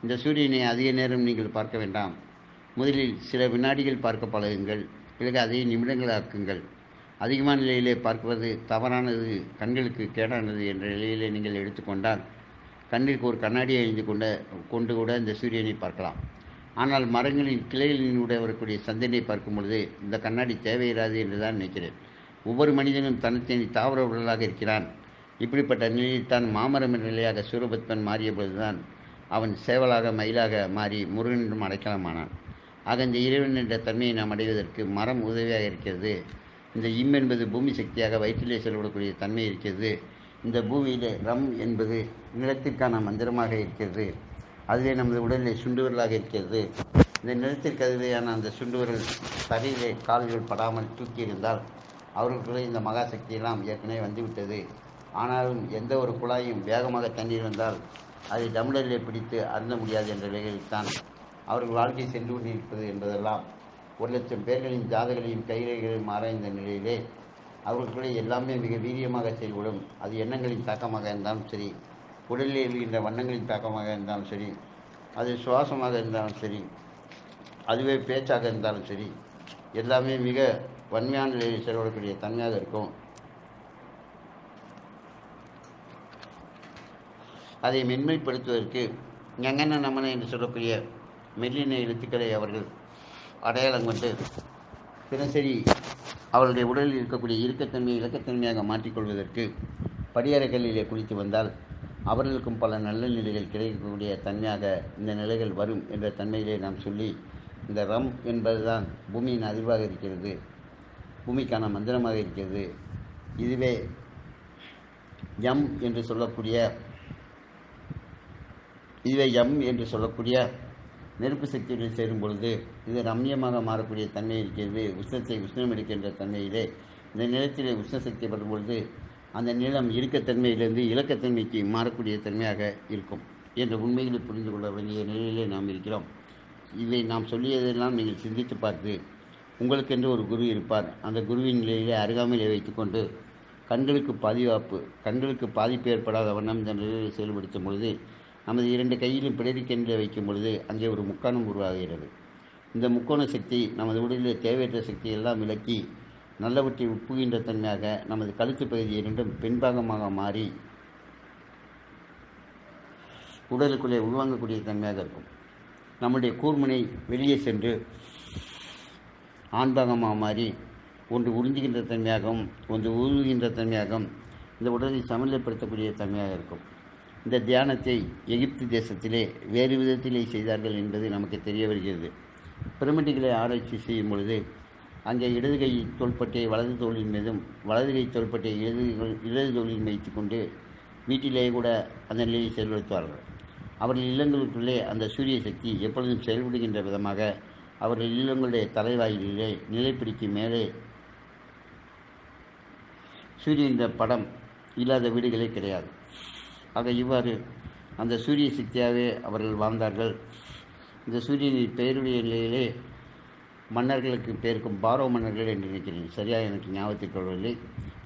இந்த சூரியனை அதிக நேரம் நீங்கள் பார்க்க வேண்டாம். முதலில் சில வினாடிகள் பார்க்க பழகுங்கள். பிறகு அதை நிமிடங்களாக்குங்கள். அதிகமான நிலையிலே பார்ப்பது தவறானது, கண்களுக்கு கேடானது என்ற நிலையிலே நீங்கள் எடுத்துக்கொண்டால் கண்ணிற்கு ஒரு கண்ணாடியை அணிந்து கொண்ட கொண்டு கூட இந்த சூரியனை பார்க்கலாம். ஆனால் மரங்களின் கிளைகளினூட வரக்கூடிய சந்திரனை பார்க்கும் பொழுது இந்த கண்ணாடி தேவையிடாது என்று தான் நினைக்கிறேன். ஒவ்வொரு மனிதனும் தனத்தனி தாவர உடலாக இருக்கிறான். இப்படிப்பட்ட நிலையில் தான் மாமரம் என்ற நிலையாக சூரபத்மன் மாறிய பொழுதுதான் அவன் சேவலாக மயிலாக மாறி முருகன் என்றும் அடைக்கலமானான். ஆக இந்த இறைவன் என்ற தன்மையை நாம் அடைவதற்கு மரம் உதவியாக இருக்கிறது. இந்த இம் என்பது பூமி சக்தியாக வயிற்றிலே செல்லப்படக்கூடிய தன்மை இருக்கிறது. இந்த பூமியிலே ரம் என்பது நிலத்திற்கான மந்திரமாக இருக்கிறது. அதுவே நமது உடலிலே சுண்டுவிரலாக இருக்கிறது. இந்த நிலத்திற்கதிரையான அந்த சுண்டுவிரல் தரையிலே கால்கள் படாமல் தூக்கியிருந்தால் அவர்களுக்குள்ளே இந்த மகாசக்தியெல்லாம் ஏற்கனவே வந்துவிட்டது. ஆனாலும் எந்த ஒரு குழாயும் வேகமாக தண்ணீர் வந்தால் அதை டம்ளரிலே பிடித்து அருந்த முடியாது என்ற நிலையில்தான் அவர்கள் வாழ்க்கை சென்று கொண்டிருப்பது என்பதெல்லாம் ஒரு லட்சம் பேர்களின் ஜாதகளையும் கைரேகைகளையும் ஆராய்ந்த நிலையிலே அவர்களுக்குள்ளே எல்லாமே மிக வீரியமாக செயல்படும். அது எண்ணங்களின் தாக்கமாக இருந்தாலும் சரி, உடலில் இருக்கின்ற வண்ணங்களின் தாக்கமாக இருந்தாலும் சரி, அது சுவாசமாக இருந்தாலும் சரி, அதுவே பேச்சாக இருந்தாலும் சரி, எல்லாமே மிக வன்மையான நிலையில் செயல்படக்கூடிய தன்மையாக இருக்கும். அதை மென்மைப்படுத்துவதற்கு ஞங்கன நமன என்று சொல்லக்கூடிய மெல்லின எழுத்துக்களை அவர்கள் அடையாளம் கொண்டு தினசரி அவருடைய உடலில் இருக்கக்கூடிய இறுக்கத்தன்மையை இலக்கத்தன்மையாக மாற்றிக்கொள்வதற்கு படியறைகளிலே குளித்து வந்தால் அவர்களுக்கும் பல நல்ல நிலைகள் கிடைக்கக்கூடிய தன்மையாக இந்த நிலைகள் வரும் என்ற தன்மையிலே நாம் சொல்லி, இந்த ரம் என்பதுதான் பூமியின் அதிர்வாக இருக்கிறது, பூமிக்கான மந்திரமாக இருக்கிறது. இதுவே எம் என்று சொல்லக்கூடிய இதுவே எம் என்று சொல்லக்கூடிய நெருப்பு சக்தியுடன் சேரும் பொழுது இது ரம்யமாக மாறக்கூடிய தன்மை இருக்கிறது. உஷ்ணத்தை உஷ்ணம் எடுக்கின்ற தன்மையிலே இந்த நிலத்திலே உஷ்ண சக்தி படும் பொழுது அந்த நிலம் இறுக்கத்தன்மையிலிருந்து இலக்கத்தன்மைக்கு மாறக்கூடிய தன்மையாக இருக்கும் என்ற உண்மைகளை புரிந்து கொள்ள வேண்டிய நிலையிலே நாம் இருக்கிறோம். இதை நாம் சொல்லியதெல்லாம் நீங்கள் சிந்தித்து பார்த்து, உங்களுக்கென்று ஒரு குரு இருப்பார். அந்த குருவின் நிலையிலே அருகாமையிலே வைத்துக்கொண்டு கண்களுக்கு பாதுகாப்பு கண்களுக்கு பாதிப்பு ஏற்படாத வண்ணம் இந்த நிலையை செயல்படுத்தும் பொழுது நமது இரண்டு கையிலும் பிளரிக்கென்று வைக்கும் பொழுது அங்கே ஒரு முக்கோணம் உருவாகிறது. இந்த முக்கோண சக்தி நமது உடலிலே தேவையற்ற சக்தி எல்லாம் விலக்கி நல்லவற்றை உட்புகின்ற தன்மையாக நமது கழுத்து பகுதி இரண்டும் பின்பாகமாக மாறி உடலுக்குள்ளே உள்வாங்கக்கூடிய தன்மையாக இருக்கும். நம்முடைய கூர்முனை வெளியே சென்று ஆண்பாகமாக மாறி ஒன்று உறிஞ்சுகின்ற தன்மையாகவும் ஒன்று உருவுகின்ற தன்மையாகவும் இந்த உடலை சமநிலைப்படுத்தக்கூடிய தன்மையாக இருக்கும். இந்த தியானத்தை எகிப்து தேசத்திலே வேறு விதத்திலே செய்தார்கள் என்பது நமக்கு தெரிய வருகிறது. பிரமிட்டுகளை ஆராய்ச்சி செய்யும் பொழுது அங்கே இடது கை தோள்பட்டையை வலது தோளின் மீதும் வலது கை தோள்பட்டையை இடது இடது தோளில் வைத்து கொண்டு வீட்டிலேயே கூட அந்த நிலையை செயல்படுத்துவார்கள். அவர்கள் இல்லங்களுக்குள்ளே அந்த சூரிய சக்தி எப்பொழுதும் செயல்படுகின்ற விதமாக அவர்கள் இல்லங்களுடைய தலைவாயிலே நிலைப்பிடிக்கு மேலே சூரியன்ற படம் இல்லாத வீடுகளே கிடையாது. ஆக இவ்வாறு அந்த சூரிய சக்தியாகவே அவர்கள் வாழ்ந்தார்கள். இந்த சூரியனின் பெயருடைய நிலையிலே மன்னர்களுக்கு பெயருக்கும் பாரோ மன்னர்கள் என்று நினைக்கிறேன், சரியாக எனக்கு ஞாபகத்துக் கொள்ளவில்லை.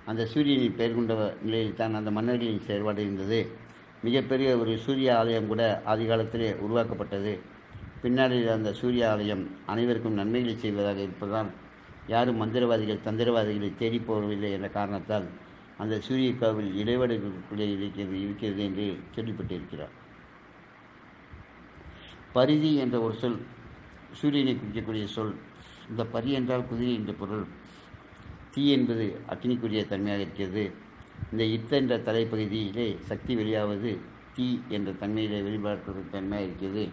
அந்த சூரியனின் பெயர் கொண்ட நிலையில் தான் அந்த மன்னர்களின் செயல்பாடு இருந்தது. மிகப்பெரிய ஒரு சூரிய ஆலயம் கூட ஆதி காலத்திலே உருவாக்கப்பட்டது. பின்னாளில் அந்த சூரிய ஆலயம் அனைவருக்கும் நன்மைகளை செய்வதாக இருப்பதால் யாரும் மந்திரவாதிகள் தந்திரவாதிகளை தேடி போவதில்லை என்ற காரணத்தால் அந்த சூரிய காவல் இடைவடைக்குள்ளே இருக்கிறது இருக்கிறது என்று கேள்விப்பட்டிருக்கிறார். பரிதி என்ற ஒரு சொல் சூரியனை குறிக்கக்கூடிய சொல். இந்த பரி என்றால் குதிரை என்ற பொருள். தீ என்பது அக்னிக்குரிய தன்மையாக இருக்கிறது. இந்த இத்த என்ற தலைப்பகுதியிலே சக்தி வெளியாவது தீ என்ற தன்மையிலே வெளிப்படுத்தக்கூடிய தன்மையாக இருக்கிறது.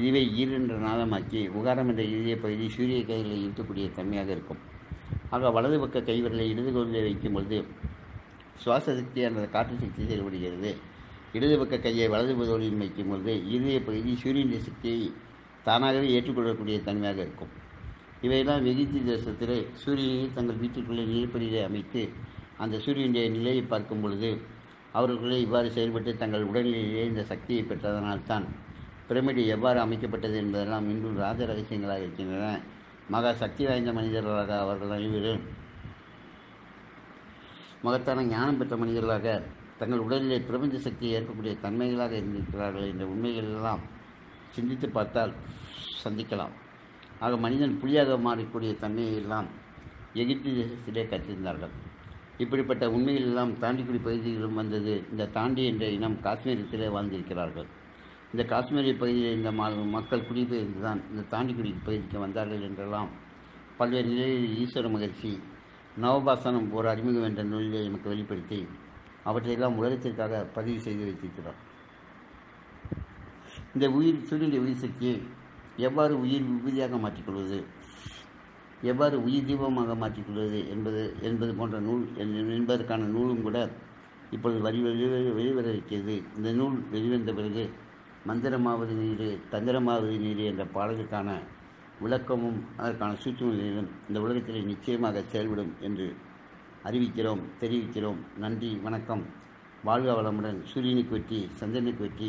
இதுவே ஈர் என்ற நாதமாக்கி உகாரம் என்ற இறுதிய பகுதி சூரிய கைகளை ஈர்க்கக்கூடிய தன்மையாக இருக்கும். ஆக வலது பக்க கைவிரலை இடது கோவிலை வைக்கும் பொழுது சுவாச சக்தியான காற்று சக்தி செயல்படுகிறது. இடது பக்க கையை வலது பகுதியில் வைக்கும் பொழுது இறுதிய பகுதி சூரியனுடைய சக்தியை தானாகவே ஏற்றுக்கொள்ளக்கூடிய தன்மையாக இருக்கும். இவையெல்லாம் வெகுஜி தேசத்திலே சூரியனை தங்கள் வீட்டிற்குள்ளே நீர்ப்படியை அமைத்து அந்த சூரியனுடைய நிலையை பார்க்கும் பொழுது அவர்களுக்குள்ளே இவ்வாறு செயல்பட்டு தங்கள் உடல்நிலையிலே இந்த சக்தியை பெற்றதனால்தான் பிரமிடு எவ்வாறு அமைக்கப்பட்டது என்பதெல்லாம் இன்றும் ராஜ ரகசியங்களாக இருக்கின்றன. மகா சக்தி வாய்ந்த மனிதர்களாக அவர்கள் அனைவரும் மகத்தான ஞானம் பெற்ற மனிதர்களாக தங்கள் உடலிலே பிரபஞ்ச சக்தியை ஏற்கக்கூடிய தன்மைகளாக இருந்திருக்கிறார்கள் என்ற உண்மைகளெல்லாம் சிந்தித்து பார்த்தால் சந்திக்கலாம். ஆக மனிதன் புலியாக மாறக்கூடிய தன்மையெல்லாம் எகிப்து தேசத்திலே கற்றிருந்தார்கள். இப்படிப்பட்ட உண்மைகளெல்லாம் தாண்டிக்குடி பகுதிகளும் வந்தது. இந்த தாண்டி என்ற இனம் காஷ்மீரத்திலே வாழ்ந்திருக்கிறார்கள். இந்த காஷ்மீரிய பகுதியில் இந்த மக்கள் குடிபெயர்ந்து தான் இந்த தாண்டிக்குடி பகுதிக்கு வந்தார்கள் என்றெல்லாம் பல்வேறு நிலையில் ஈஸ்வர மகிழ்ச்சி நவபாசனம் ஒரு அறிமுகம் என்ற நூலிலே எனக்கு வெளிப்படுத்தி அவற்றையெல்லாம் உலகத்திற்காக பதிவு செய்து வைத்திருக்கிறார். இந்த உயிர் சூரியனுடைய உயிர் சக்தியை எவ்வாறு உயிர் விபூதியாக மாற்றிக்கொள்வது, எவ்வாறு உயிர் தீபமாக மாற்றிக்கொள்வது என்பது என்பது போன்ற நூல் என்பதற்கான நூலும் கூட இப்பொழுது வரி வெளிவர இருக்கிறது. இந்த நூல் வெளிவந்த பிறகு மந்திரமாவது நீரு தந்திரமாவது நீரு என்ற பாடலுக்கான விளக்கமும் அதற்கான சூட்சுமங்களும் இந்த உலகத்திலே நிச்சயமாக செயல்படும் என்று அறிவிக்கிறோம், தெரிவிக்கிறோம். நன்றி, வணக்கம். வாழ்க வளமுடன். சூரியனுக்கு வெற்றி, சந்திரனுக்கு வெற்றி,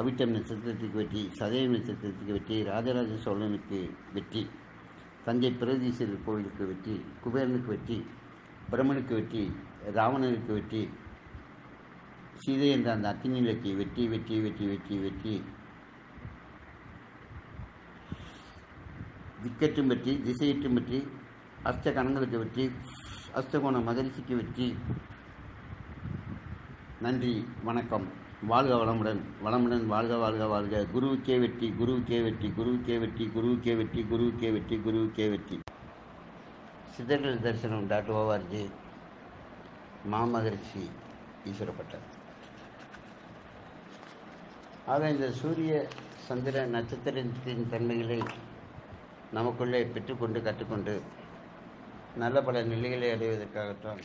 அவிட்டம் நட்சத்திரத்துக்கு வெற்றி, சதயம் நட்சத்திரத்துக்கு வெற்றி, ராஜராஜ சோழனுக்கு வெற்றி, தஞ்சை பிரகதீஸ்வரர் கோவிலுக்கு வெற்றி, குபேரனுக்கு வெற்றி, பிரம்மனுக்கு வெற்றி, ராவணனுக்கு வெற்றி, சீதை என்ற அந்த அக்கினி இலக்கி வெற்றி வெற்றி வெற்றி வெற்றி வெற்றி, திக்கற்றும் வெற்றி, திசையற்றும் வெற்றி, அஷ்ட கணங்களுக்கு வெற்றி, அஷ்டகோண மகரிஷிக்கு வெற்றி. நன்றி, வணக்கம். வாழ்க வளமுடன். வளமுடன் வாழ்க, வாழ்க வாழ்க. குருவுக்கே வெற்றி, குருவுக்கே வெற்றி, குருவுக்கே வெற்றி, குருவுக்கே வெற்றி, குருவுக்கே வெற்றி, குருவுக்கே வெற்றி. சித்தர்கள் தரிசனம் டாட் ஓஆர்ஜி. மாமகரிஷி ஈஸ்வரப்பட்டார். ஆக இந்த சூரிய சந்திர நட்சத்திரத்தின் தன்மைகளை நமக்குள்ளே பெற்றுக்கொண்டு கற்றுக்கொண்டு நல்ல பல நிலைகளை அடைவதற்காகத்தான்